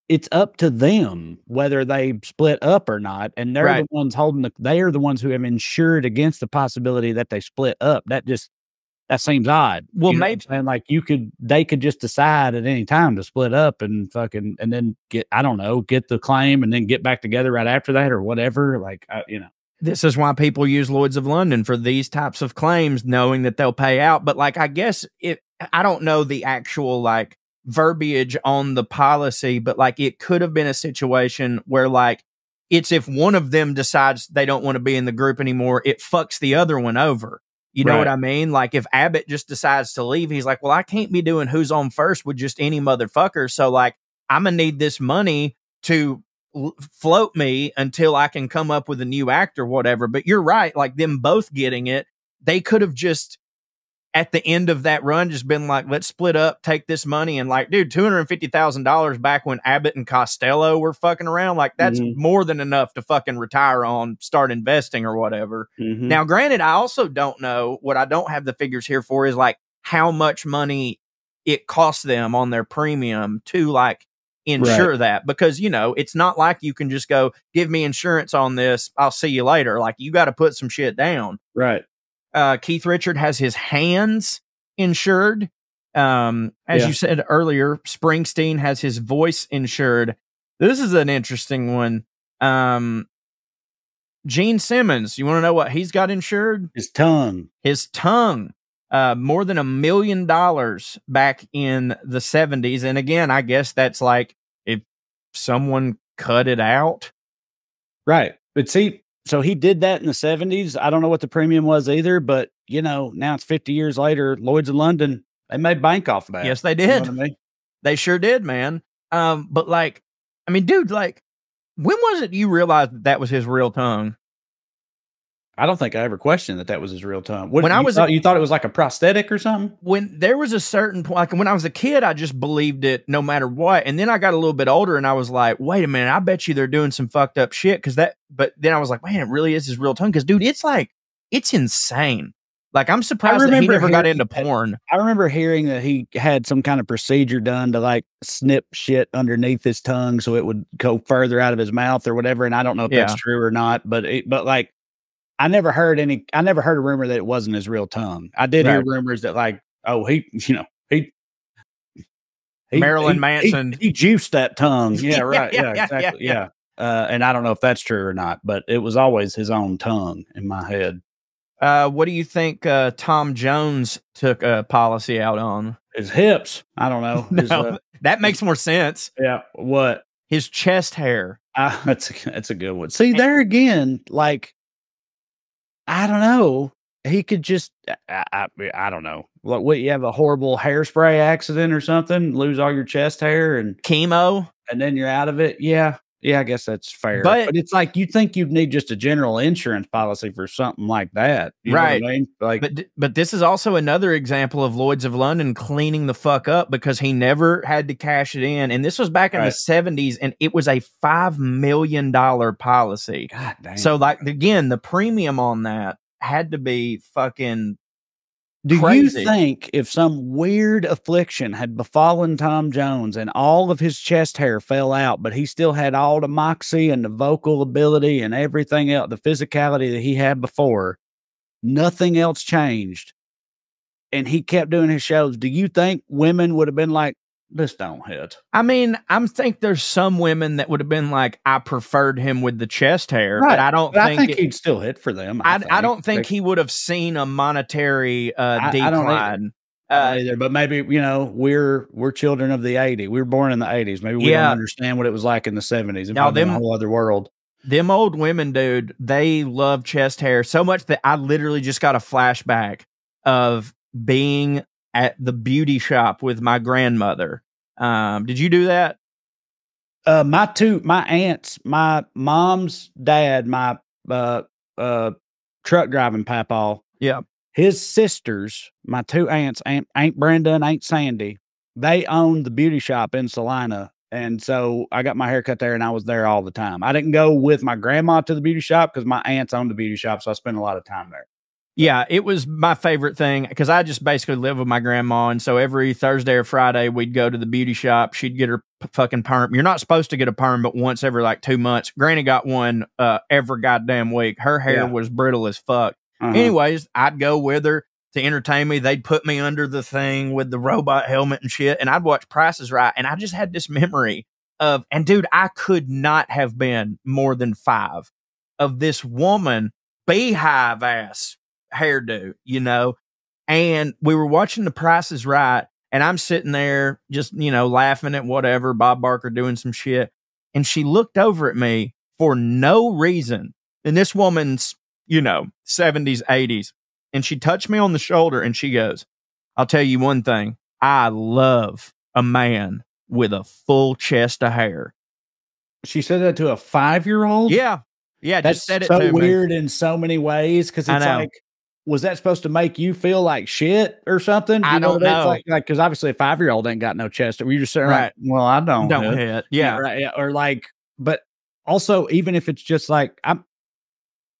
it's up to them whether they split up or not. And they're right. the ones holding the, they are the ones who have insured against the possibility that they split up. That just, that seems odd. Well, you maybe and like you could, they could just decide at any time to split up and fucking, and then get, I don't know, get the claim and then get back together right after that or whatever. Like, I, you know, this is why people use Lloyd's of London for these types of claims, knowing that they'll pay out. But like, I guess it, I don't know the actual like verbiage on the policy, but like it could have been a situation where like it's if one of them decides they don't want to be in the group anymore, it fucks the other one over. You know right. what I mean? Like if Abbott just decides to leave, he's like, well, I can't be doing who's on first with just any motherfucker. So like, I'm going to need this money to l- float me until I can come up with a new act or whatever. But you're right. Like them both getting it, they could have just at the end of that run just been like, let's split up, take this money. And like, dude, two hundred fifty thousand dollars back when Abbott and Costello were fucking around. Like that's mm-hmm. more than enough to fucking retire on, start investing or whatever. Mm-hmm. Now, granted, I also don't know what I don't have the figures here for is like how much money it costs them on their premium to like insure right. that, because, you know, it's not like you can just go give me insurance on this. I'll see you later. Like you got to put some shit down. Right. Uh, Keith Richard has his hands insured. Um, as yeah. you said earlier, Springsteen has his voice insured. This is an interesting one. Um, Gene Simmons, you want to know what he's got insured? His tongue. His tongue. Uh, more than a million dollars back in the seventies. And again, I guess that's like if someone cut it out. Right. But see... So he did that in the seventies. I don't know what the premium was either, but you know, now it's fifty years later. Lloyd's of London, they made bank off of that. Yes, they did. You know what I mean? They sure did, man. Um, but like, I mean, dude, like, when was it you realized that, that was his real tongue? I don't think I ever questioned that that was his real tongue. What, when I was, thought, a, you thought it was like a prosthetic or something? When there was a certain point, like when I was a kid, I just believed it no matter what. And then I got a little bit older and I was like, wait a minute, I bet you they're doing some fucked up shit. Cause that, but then I was like, man, it really is his real tongue. Cause dude, it's like, it's insane. Like I'm surprised that he never hearing, got into porn. I remember hearing that he had some kind of procedure done to like snip shit underneath his tongue so it would go further out of his mouth or whatever. And I don't know if yeah. that's true or not, but it, but like, I never heard any, I never heard a rumor that it wasn't his real tongue. I did right. hear rumors that like, oh, he, you know, he, he Marilyn he, Manson, he, he juiced that tongue. Yeah, right. yeah, yeah, exactly. Yeah. yeah. yeah. Uh, and I don't know if that's true or not, but it was always his own tongue in my head. Uh, what do you think uh, Tom Jones took a policy out on? His hips. I don't know. no, his, uh, that makes more sense. Yeah. What? His chest hair. Uh, that's, that's a good one. See, there again, like, I don't know. He could just, I, I, I don't know. Like, what, you have a horrible hairspray accident or something, lose all your chest hair and chemo, and then you're out of it. Yeah. Yeah. I guess that's fair. But, but it's like, you'd think you'd need just a general insurance policy for something like that. You right. know what I mean? Like, but, but this is also another example of Lloyd's of London cleaning the fuck up because he never had to cash it in. And this was back in right. the seventies and it was a five million dollars policy. God damn. So like, again, the premium on that had to be fucking Do crazy. You think if some weird affliction had befallen Tom Jones and all of his chest hair fell out, but he still had all the moxie and the vocal ability and everything else, the physicality that he had before, nothing else changed, and he kept doing his shows, do you think women would have been like, this don't hit? I mean, I think there's some women that would have been like, I preferred him with the chest hair, right. but I don't but think, I think it, he'd still hit for them. I, I, think. I don't think he would have seen a monetary uh, I, decline. I don't either. Uh, either, but maybe, you know, we're we're children of the eighties. We were born in the eighties. Maybe we yeah. don't understand what it was like in the seventies. It no, them, in a whole other world. Them old women, dude, they love chest hair so much that I literally just got a flashback of being at the beauty shop with my grandmother. Um, did you do that? Uh, my two, my aunts, my mom's dad, my, uh, uh, truck driving papaw. Yeah. His sisters, my two aunts, Aunt, Aunt Brenda and Aunt Sandy, they owned the beauty shop in Salina. And so I got my haircut there and I was there all the time. I didn't go with my grandma to the beauty shop because my aunts owned the beauty shop. So I spent a lot of time there. Yeah, it was my favorite thing because I just basically live with my grandma. And so every Thursday or Friday, we'd go to the beauty shop. She'd get her p- fucking perm. You're not supposed to get a perm, but once every like two months. Granny got one uh, every goddamn week. Her hair yeah. was brittle as fuck. Uh-huh. Anyways, I'd go with her to entertain me. They'd put me under the thing with the robot helmet and shit. And I'd watch Price is Right. And I just had this memory of, and dude, I could not have been more than five, of this woman, beehive ass hairdo, you know, and we were watching The Price is Right, and I'm sitting there just, you know, laughing at whatever, Bob Barker doing some shit, and she looked over at me for no reason, and this woman's, you know, seventies, eighties, and she touched me on the shoulder, and she goes, I'll tell you one thing, I love a man with a full chest of hair. She said that to a five-year-old? Yeah. Yeah, that's just said it so to weird me. In so many ways, because it's like, was that supposed to make you feel like shit or something? You I know don't know. Like, like, cause obviously a five-year-old ain't got no chest. We're just sitting right. like, well, I don't. Don't hit. hit. Yeah. Right. Yeah. Or like, but also even if it's just like, I'm,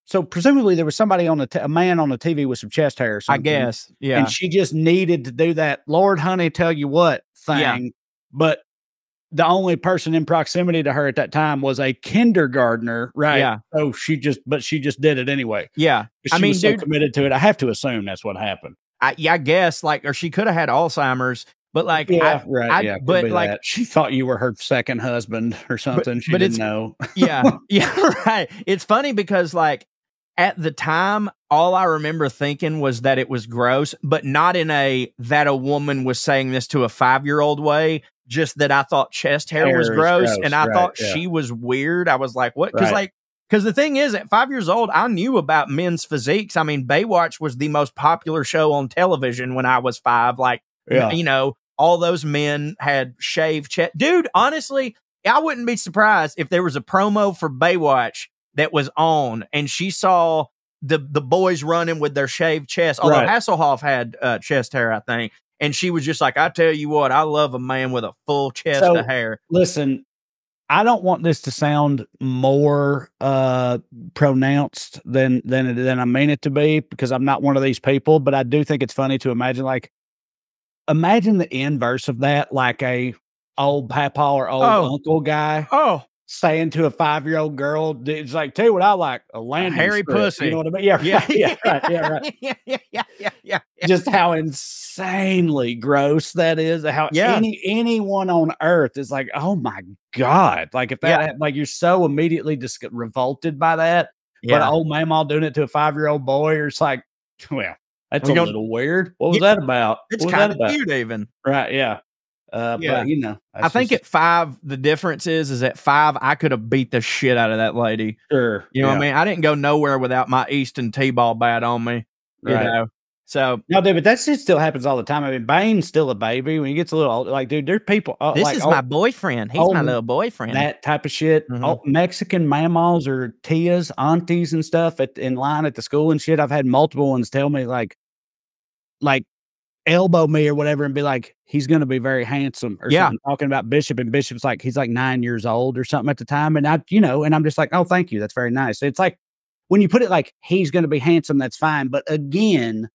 so presumably there was somebody on the, t- a man on the T V with some chest hair or something. I guess. Yeah. And she just needed to do that, Lord, honey, tell you what thing. Yeah. But the only person in proximity to her at that time was a kindergartner, right? Yeah. So she just, but she just did it anyway. Yeah. She I mean, was so dude, committed to it. I have to assume that's what happened. I, yeah, I guess like, or she could have had Alzheimer's, but like, yeah, I, right. I, yeah, but like, that. She thought you were her second husband or something. But, she but didn't know. Yeah. Yeah. Right. It's funny because like at the time, all I remember thinking was that it was gross, but not in a, that a woman was saying this to a five-year-old way. Just that I thought chest hair, hair was gross, gross and I right, thought yeah. she was weird. I was like, what? Because right. like, because the thing is, at five years old, I knew about men's physiques. I mean, Baywatch was the most popular show on television when I was five. Like, yeah. you know, all those men had shaved chest. Dude, honestly, I wouldn't be surprised if there was a promo for Baywatch that was on and she saw the, the boys running with their shaved chest. Although right. Hasselhoff had uh, chest hair, I think. And she was just like, I tell you what, I love a man with a full chest so, of hair. Listen, I don't want this to sound more uh, pronounced than than than I mean it to be, because I'm not one of these people. But I do think it's funny to imagine, like, imagine the inverse of that, like a old papa or old oh. uncle guy. Oh. Saying to a five-year-old girl, it's like, tell you what I like, a landing a hairy strip. Pussy. You know what I mean? Yeah, yeah, right, yeah, right, yeah, right. yeah, yeah, yeah, yeah, yeah. Just how insanely gross that is. How yeah. any anyone on earth is like, oh my god! Like if that, yeah. like you're so immediately just dis- revolted by that. Yeah. But an old mamaw doing it to a five-year-old boy, or it's like, well, that's we a little weird. What was yeah, that about? It's kind of cute, even. Right? Yeah. Uh, yeah. But you know, I think just... at five, the difference is, is at five, I could have beat the shit out of that lady. Sure. You know yeah. what I mean? I didn't go nowhere without my Easton T-ball bat on me, you right. know? So no, dude, but that shit still happens all the time. I mean, Bane's still a baby when he gets a little old. Like, dude, there's people. Uh, this like, is old, my boyfriend. He's old, my little boyfriend. That type of shit. Mm-hmm. Old Mexican mamas or tias, aunties and stuff at, in line at the school and shit. I've had multiple ones tell me like, like, elbow me or whatever and be like, he's going to be very handsome or yeah. something, talking about Bishop, and Bishop's like, he's like nine years old or something at the time. And I, you know, and I'm just like, oh, thank you. That's very nice. It's like, when you put it like, he's going to be handsome, that's fine. But again,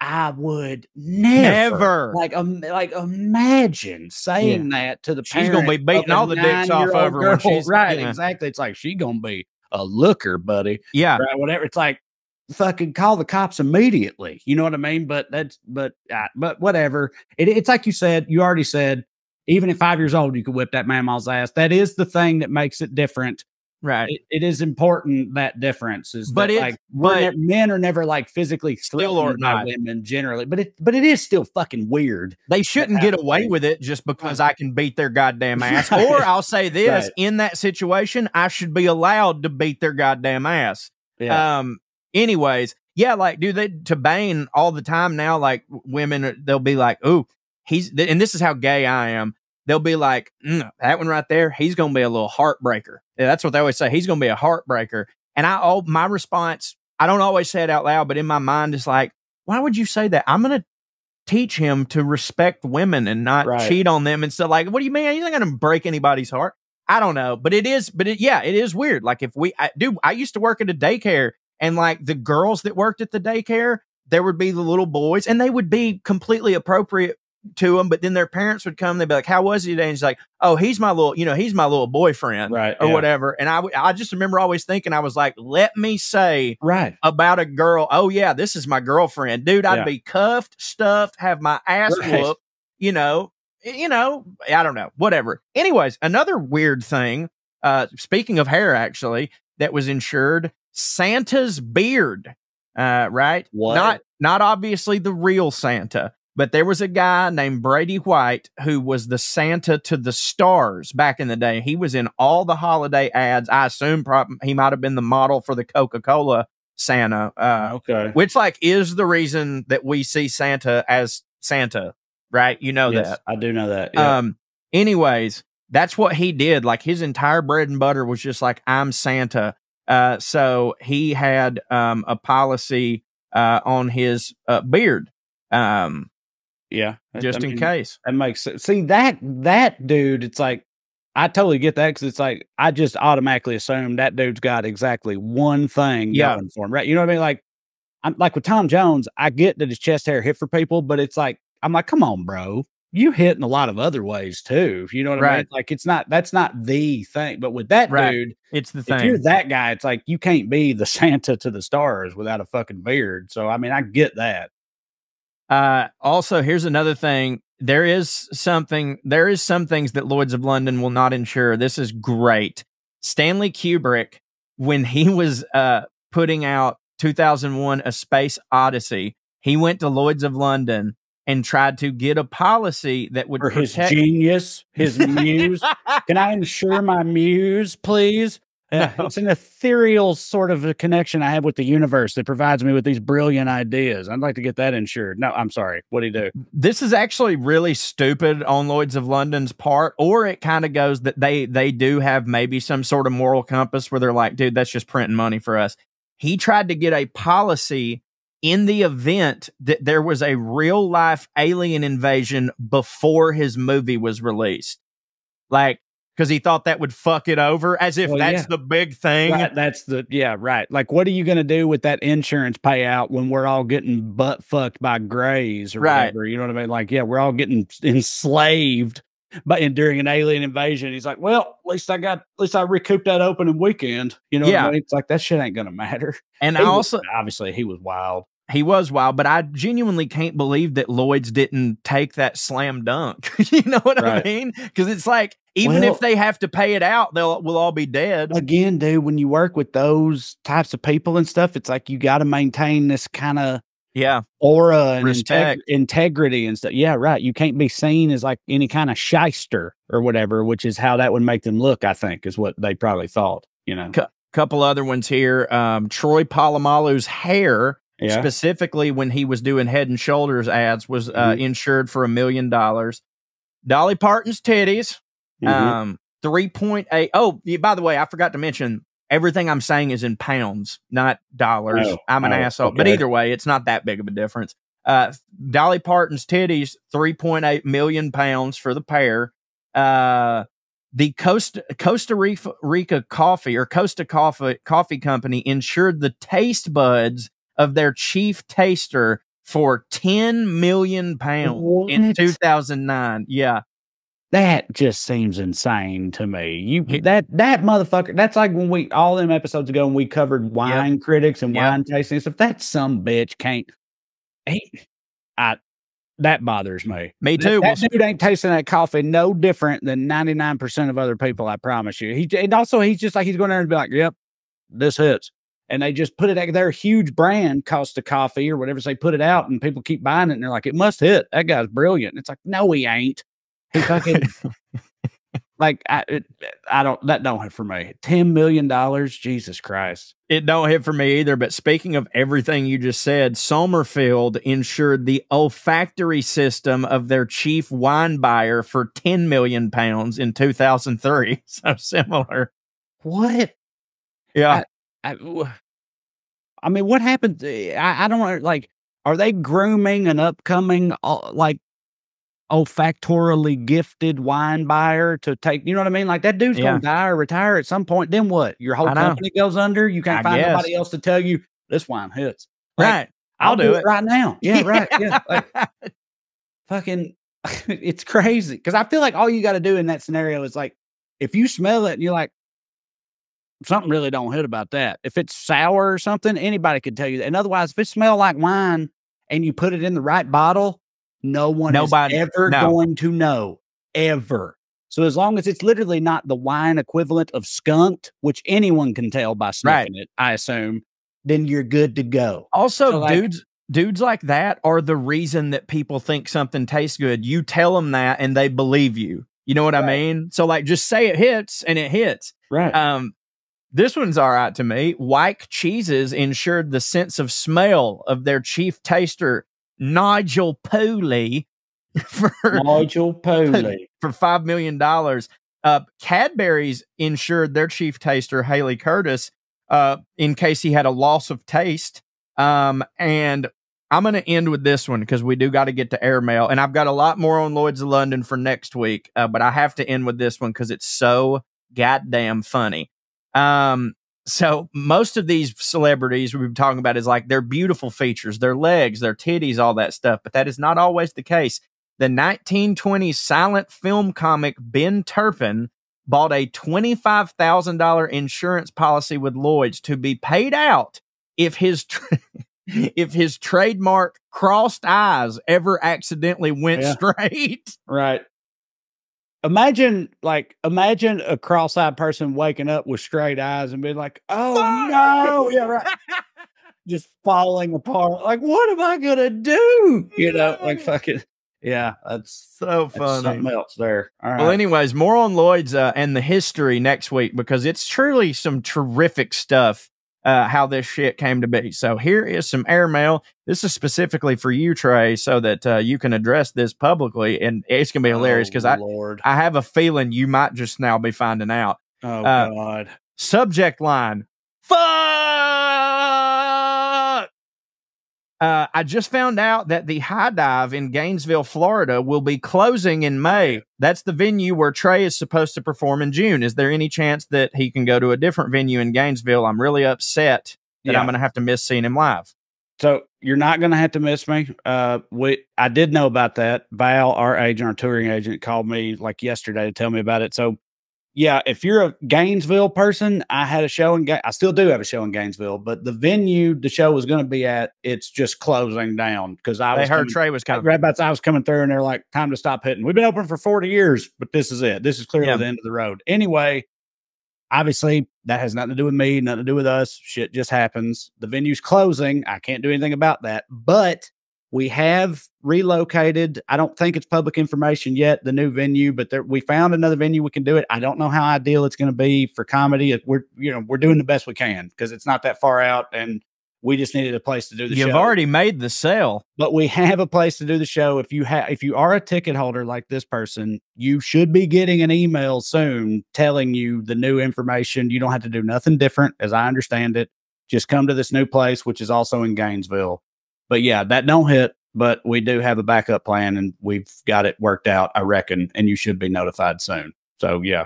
I would never, never. like, um, like imagine saying yeah. that to the parent. She's going to be beating all the dicks off of her. When she's, right. Yeah. Exactly. It's like, she's going to be a looker, buddy. Yeah. Right, whatever. It's like, fucking call the cops immediately. You know what I mean? But that's, but, uh, but whatever. It, it's like you said, you already said, even at five years old, you could whip that mamaw's ass. That is the thing that makes it different. Right. It, it is important. That difference is, but that, like, but ne- men are never like physically still or not women generally, but it, but it is still fucking weird. They shouldn't get away thing. with it just because I can beat their goddamn ass. Right. Or I'll say this right. in that situation, I should be allowed to beat their goddamn ass. Yeah. Um, Anyways, yeah, like, dude, they, to Bane all the time now, like, women, they'll be like, ooh, he's, th- and this is how gay I am. They'll be like, mm, that one right there, he's going to be a little heartbreaker. Yeah, that's what they always say. He's going to be a heartbreaker. And I, all, my response, I don't always say it out loud, but in my mind, it's like, why would you say that? I'm going to teach him to respect women and not right. cheat on them and stuff. Like, what do you mean? He's not going to break anybody's heart. I don't know. But it is, but it, yeah, it is weird. Like, if we, I, dude, I used to work at a daycare. And like the girls that worked at the daycare, there would be the little boys and they would be completely appropriate to them. But then their parents would come. They'd be like, how was he today? And he's like, oh, he's my little, you know, he's my little boyfriend, right, or yeah. whatever. And I, I just remember always thinking, I was like, let me say right. about a girl. Oh yeah, this is my girlfriend, dude. I'd yeah. be cuffed, stuffed, have my ass right. whooped, you know, you know, I don't know, whatever. Anyways, another weird thing, uh, speaking of hair, actually, that was insured, Santa's beard, uh, right? What? Not, not obviously the real Santa, but there was a guy named Brady White who was the Santa to the stars back in the day. He was in all the holiday ads. I assume probably he might have been the model for the Coca-Cola Santa, uh, okay. which like is the reason that we see Santa as Santa, right? You know yes, that. I do know that. Yeah. Um. Anyways, that's what he did. Like his entire bread and butter was just like, I'm Santa. Uh, so he had, um, a policy, uh, on his, uh, beard. Um, yeah, just I mean, in case that makes sense. See that, that dude, it's like, I totally get that. 'Cause it's like, I just automatically assume that dude's got exactly one thing yeah. going for him. Right. You know what I mean? Like, I'm like with Tom Jones, I get that his chest hair hit for people, but it's like, I'm like, come on, bro, you hit in a lot of other ways too. You know what right. I mean? Like it's not, that's not the thing, but with that right. dude, it's the thing. If you're that guy, it's like, you can't be the Santa to the stars without a fucking beard. So, I mean, I get that. Uh, also here's another thing. There is something, there is some things that Lloyd's of London will not insure. This is great. Stanley Kubrick, when he was, uh, putting out two thousand one, A Space Odyssey, he went to Lloyd's of London and tried to get a policy that would protect his genius, his muse. Can I insure my muse, please? Uh, no. It's an ethereal sort of a connection I have with the universe that provides me with these brilliant ideas. I'd like to get that insured. No, I'm sorry. What'd he do? This is actually really stupid on Lloyd's of London's part, or it kind of goes that they, they do have maybe some sort of moral compass where they're like, dude, that's just printing money for us. He tried to get a policy in the event that there was a real life alien invasion before his movie was released. Like, because he thought that would fuck it over, as if well, that's yeah. the big thing. Right, that's the, yeah, right. Like, what are you going to do with that insurance payout when we're all getting butt fucked by grays or right. whatever? You know what I mean? Like, yeah, we're all getting enslaved by, and during an alien invasion. He's like, well, at least I got, at least I recouped that opening weekend. You know yeah. what I mean? It's like, that shit ain't going to matter. And he I also, was, obviously, he was wild. He was wild, but I genuinely can't believe that Lloyd's didn't take that slam dunk. You know what right. I mean? Because it's like, even well, if they have to pay it out, they'll we'll all be dead. Again, dude, when you work with those types of people and stuff, it's like you got to maintain this kind of yeah aura and integ integrity and stuff. Yeah, right. You can't be seen as like any kind of shyster or whatever, which is how that would make them look, I think, is what they probably thought. You know, C couple other ones here. Um, Troy Polamalu's hair. Yeah. Specifically when he was doing Head and Shoulders ads was uh, mm-hmm. insured for a million dollars. Dolly Parton's titties, mm-hmm. um, three point eight. Oh, by the way, I forgot to mention everything I'm saying is in pounds, not dollars. Oh, I'm an oh, asshole, okay. but either way, it's not that big of a difference. Uh, Dolly Parton's titties, three point eight million pounds for the pair. Uh, The Costa, Costa Rica Coffee or Costa Coffee, Coffee Company insured the taste buds of their chief taster for ten million pounds what? In two thousand nine. Yeah. That just seems insane to me. You that that motherfucker, that's like when we all them episodes ago when we covered wine yep. critics and yep. wine tasting stuff. That some bitch can't eat. I that bothers me. Me too. That, that dude ain't tasting that coffee no different than ninety-nine percent of other people, I promise you. He and also he's just like he's going there and be like, yep, this hits. And they just put it out. Their huge brand, Costa Coffee or whatever, so they put it out and people keep buying it. And they're like, it must hit. That guy's brilliant. And it's like, no, he ain't. He fucking, like, I, it, I don't, that don't hit for me. ten million dollars. Jesus Christ. It don't hit for me either. But speaking of everything you just said, Somerfield insured the olfactory system of their chief wine buyer for ten million pounds in two thousand three. So similar. What? Yeah. I, I, I mean, what happened? I, I don't like, are they grooming an upcoming, uh, like, olfactorily gifted wine buyer to take, you know what I mean? Like, that dude's yeah. going to die or retire at some point. Then what? Your whole company goes under. You can't I find guess. nobody else to tell you, this wine hits. Like, right. I'll, I'll do, do it. it right now. Yeah. Right. Yeah. Like, fucking, it's crazy. Cause I feel like all you got to do in that scenario is like, if you smell it and you're like, something really don't hit about that. If it's sour or something, anybody could tell you that. And otherwise, if it smells like wine and you put it in the right bottle, no one Nobody, is ever no. going to know, ever. So as long as it's literally not the wine equivalent of skunked, which anyone can tell by sniffing right. it, I assume, then you're good to go. Also, so like, dudes, dudes like that are the reason that people think something tastes good. You tell them that and they believe you. You know what right. I mean? So like, just say it hits and it hits. Right. Um, This one's all right to me. White Cheeses ensured the sense of smell of their chief taster, Nigel Pooley, for Nigel Pooley for five million dollars. Uh, Cadbury's ensured their chief taster, Haley Curtis, uh, in case he had a loss of taste. Um, and I'm going to end with this one because we do got to get to airmail, and I've got a lot more on Lloyd's of London for next week. Uh, but I have to end with this one because it's so goddamn funny. Um, so most of these celebrities we've been talking about is like their beautiful features, their legs, their titties, all that stuff. But that is not always the case. The nineteen twenties silent film comic Ben Turpin bought a twenty-five thousand dollars insurance policy with Lloyd's to be paid out if his, tra- if his trademark crossed eyes ever accidentally went yeah. straight. Right. Imagine, like, imagine a cross-eyed person waking up with straight eyes and being like, oh, Fuck! no, yeah, right. Just falling apart. Like, what am I going to do? You know, like, fucking, yeah, that's so funny. That's something else there. All right. Well, anyways, more on Lloyd's uh, and the history next week, because it's truly some terrific stuff, uh, how this shit came to be. So here is some airmail. This is specifically for you, Trey, so that uh, you can address this publicly. And it's going to be hilarious because oh, I Lord. I have a feeling you might just now be finding out. Oh, uh, God. Subject line. Fuck! Uh, I just found out that the High Dive in Gainesville, Florida will be closing in May. That's the venue where Trey is supposed to perform in June. Is there any chance that he can go to a different venue in Gainesville? I'm really upset that yeah. I'm going to have to miss seeing him live. So you're not going to have to miss me. Uh, we I did know about that. Val, our agent, our touring agent, called me like yesterday to tell me about it. So yeah, if you're a Gainesville person, I had a show in Ga- I still do have a show in Gainesville, but the venue the show was going to be at, it's just closing down because I they was heard coming, Trey was coming. Right about I was coming through, and they're like, "Time to stop hitting. We've been open for forty years, but this is it. This is clearly yeah. the end of the road." Anyway, obviously that has nothing to do with me, nothing to do with us. Shit just happens. The venue's closing. I can't do anything about that, but we have relocated. I don't think it's public information yet, the new venue, but there, we found another venue we can do it. I don't know how ideal it's going to be for comedy. We're, you know, we're doing the best we can because it's not that far out, and we just needed a place to do the You've show. You've already made the sale, but we have a place to do the show. If you have, if you are a ticket holder like this person, you should be getting an email soon telling you the new information. You don't have to do nothing different, as I understand it. Just come to this new place, which is also in Gainesville. But yeah, that don't hit, but we do have a backup plan, and we've got it worked out, I reckon, and you should be notified soon. So yeah.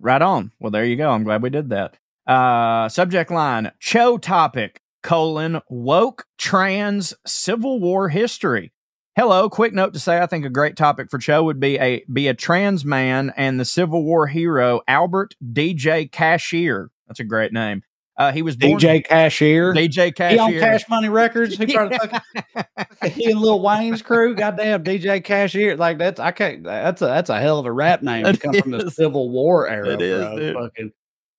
Right on. Well, there you go. I'm glad we did that. Uh, subject line, show topic, colon, woke trans Civil War history. Hello, quick note to say I think a great topic for show would be a be a trans man and the Civil War hero Albert D J Cashier. That's a great name. Uh, he was born D J Cashier. D J Cashier. He on Cash Money Records. He, yeah. fucking, he and Lil Wayne's crew. Goddamn, D J Cashier. Like that's I can't. That's a that's a hell of a rap name. It comes from the Civil War era. It is. Fucking.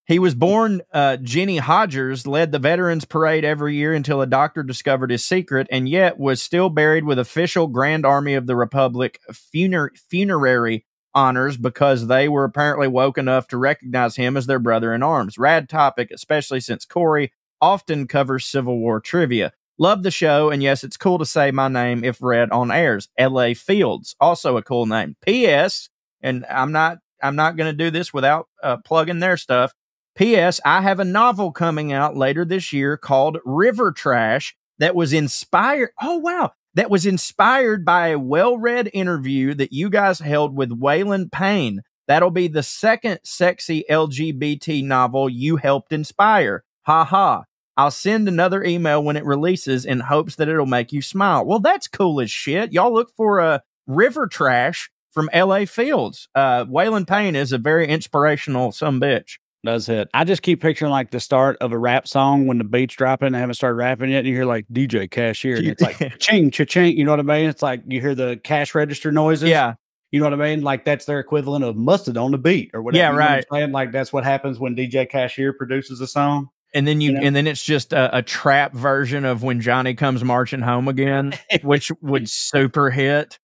He was born. Uh, Jenny Hodgers led the Veterans Parade every year until a doctor discovered his secret, and yet was still buried with official Grand Army of the Republic funer- funerary honors because they were apparently woke enough to recognize him as their brother in arms. Rad topic, especially since Corey often covers Civil War trivia. Love the show, and yes, it's cool to say my name if read on airs. L A Fields, also a cool name. P S, and I'm not I'm not going to do this without uh, plugging their stuff. P S, I have a novel coming out later this year called River Trash that was inspired. Oh wow. That was inspired by a well-read interview that you guys held with Waylon Payne. That'll be the second sexy L G B T novel you helped inspire. Ha ha. I'll send another email when it releases in hopes that it'll make you smile. Well, that's cool as shit. Y'all look for a river trash from L A Fields. Uh, Waylon Payne is a very inspirational some bitch. Does it? I just keep picturing like the start of a rap song when the beat's dropping. They haven't started rapping yet. And you hear like D J Cashier. And it's like ching, cha-ching. You know what I mean? It's like you hear the cash register noises. Yeah. You know what I mean? Like that's their equivalent of mustard on the beat or whatever. Yeah, you right. What like that's what happens when D J Cashier produces a song. And then you, you know? and then it's just a, a trap version of When Johnny Comes Marching Home Again, which would super hit.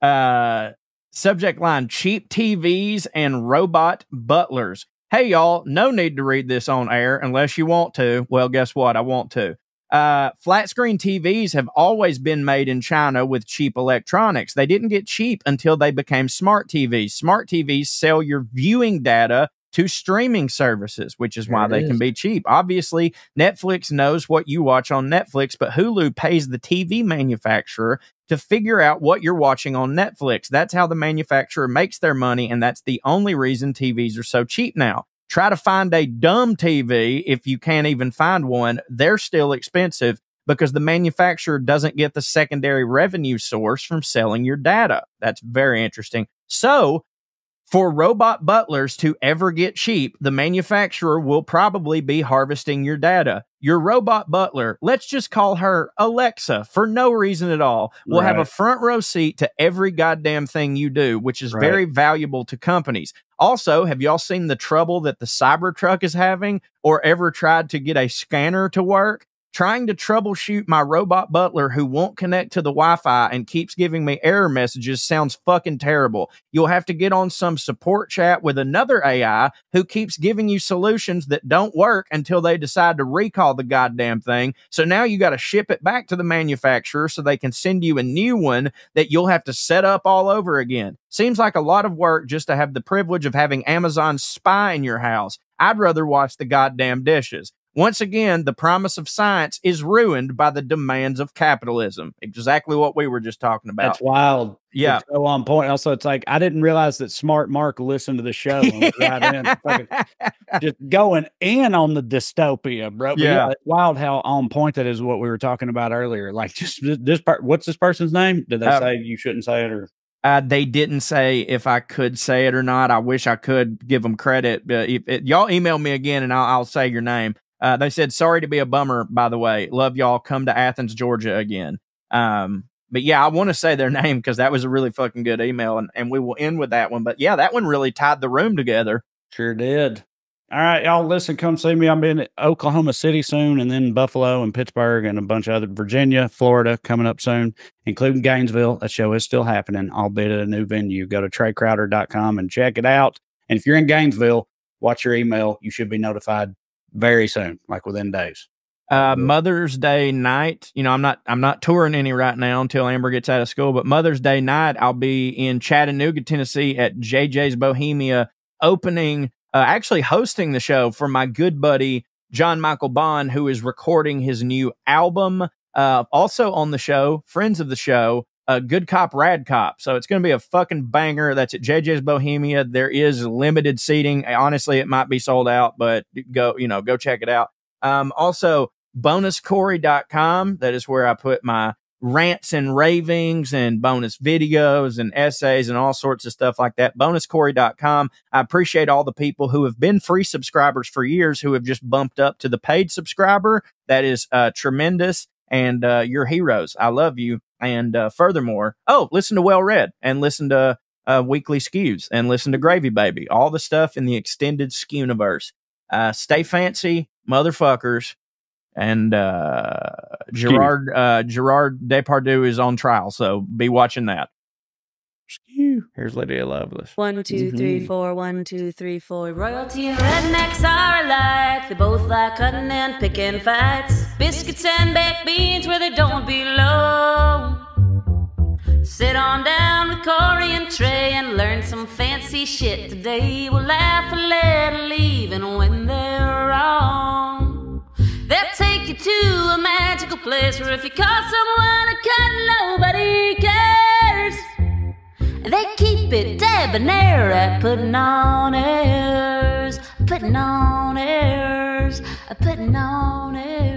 Uh, subject line: cheap T Vs and robot butlers. Hey y'all, no need to read this on air unless you want to. Well, guess what? I want to. Uh, flat screen T Vs have always been made in China with cheap electronics. They didn't get cheap until they became smart T Vs. Smart T Vs sell your viewing data to streaming services, which is why they can be cheap. Obviously, Netflix knows what you watch on Netflix, but Hulu pays the T V manufacturer to figure out what you're watching on Netflix. That's how the manufacturer makes their money, and that's the only reason T Vs are so cheap now. Try to find a dumb T V if you can't even find one. They're still expensive because the manufacturer doesn't get the secondary revenue source from selling your data. That's very interesting. So, for robot butlers to ever get cheap, the manufacturer will probably be harvesting your data. Your robot butler, let's just call her Alexa for no reason at all, will right. have a front row seat to every goddamn thing you do, which is right. very valuable to companies. Also, have y'all seen the trouble that the Cybertruck is having or ever tried to get a scanner to work? Trying to troubleshoot my robot butler who won't connect to the Wi-Fi and keeps giving me error messages sounds fucking terrible. You'll have to get on some support chat with another A I who keeps giving you solutions that don't work until they decide to recall the goddamn thing. So now you got to ship it back to the manufacturer so they can send you a new one that you'll have to set up all over again. Seems like a lot of work just to have the privilege of having Amazon spy in your house. I'd rather wash the goddamn dishes. Once again, the promise of science is ruined by the demands of capitalism. Exactly what we were just talking about. That's wild. Yeah. It's so on point. Also, it's like, I didn't realize that Smart Mark listened to the show. And yeah. right in. Just going in on the dystopia, bro. But yeah. yeah it's wild how on point that is what we were talking about earlier. Like, just this part. What's this person's name? Did they uh, say you shouldn't say it or? Uh, they didn't say if I could say it or not. I wish I could give them credit. But if, if, y'all email me again and I'll, I'll say your name. Uh, they said, sorry to be a bummer, by the way. Love y'all. Come to Athens, Georgia again. Um, but yeah, I want to say their name because that was a really fucking good email. And, and we will end with that one. But yeah, that one really tied the room together. Sure did. All right, y'all, listen, come see me. I'm in Oklahoma City soon and then Buffalo and Pittsburgh and a bunch of other Virginia, Florida coming up soon, including Gainesville. That show is still happening, albeit at a new venue. Go to Trey Crowder dot com and check it out. And if you're in Gainesville, watch your email. You should be notified very soon, like within days. Uh, Mother's Day night, you know, I'm not, I'm not touring any right now until Amber gets out of school, but Mother's Day night, I'll be in Chattanooga, Tennessee at J J's Bohemia opening, uh, actually hosting the show for my good buddy, John Michael Bond, who is recording his new album. Uh, also on the show, friends of the show, uh, Good Cop, Rad Cop. So it's going to be a fucking banger. That's at J J's Bohemia. There is limited seating. Honestly, it might be sold out, but go, you know, go check it out. Um, also, Bonus Corey dot com. That is where I put my rants and ravings and bonus videos and essays and all sorts of stuff like that. Bonus Corey dot com. I appreciate all the people who have been free subscribers for years who have just bumped up to the paid subscriber. That is uh, tremendous. And uh, you're heroes. I love you. And uh, furthermore, oh, listen to Well Read and listen to uh, Weekly Skews and listen to Gravy Baby. All the stuff in the extended Skewniverse. Uh, stay fancy, motherfuckers. And uh, Gerard uh, Gerard Depardieu is on trial, so be watching that. Skew. Here's Lydia Lovelace. One, two, mm-hmm. three, four. One, two, three, four. Royalty and rednecks are alike. They both like cutting and picking fights. Biscuits and baked beans where they don't belong. Sit on down with Corey and Trey and learn some fancy shit today. We'll laugh and let it leave, and when they're wrong, they'll take you to a magical place where if you call someone a cut, nobody cares. They keep it debonair at putting on airs, putting on airs, putting on airs.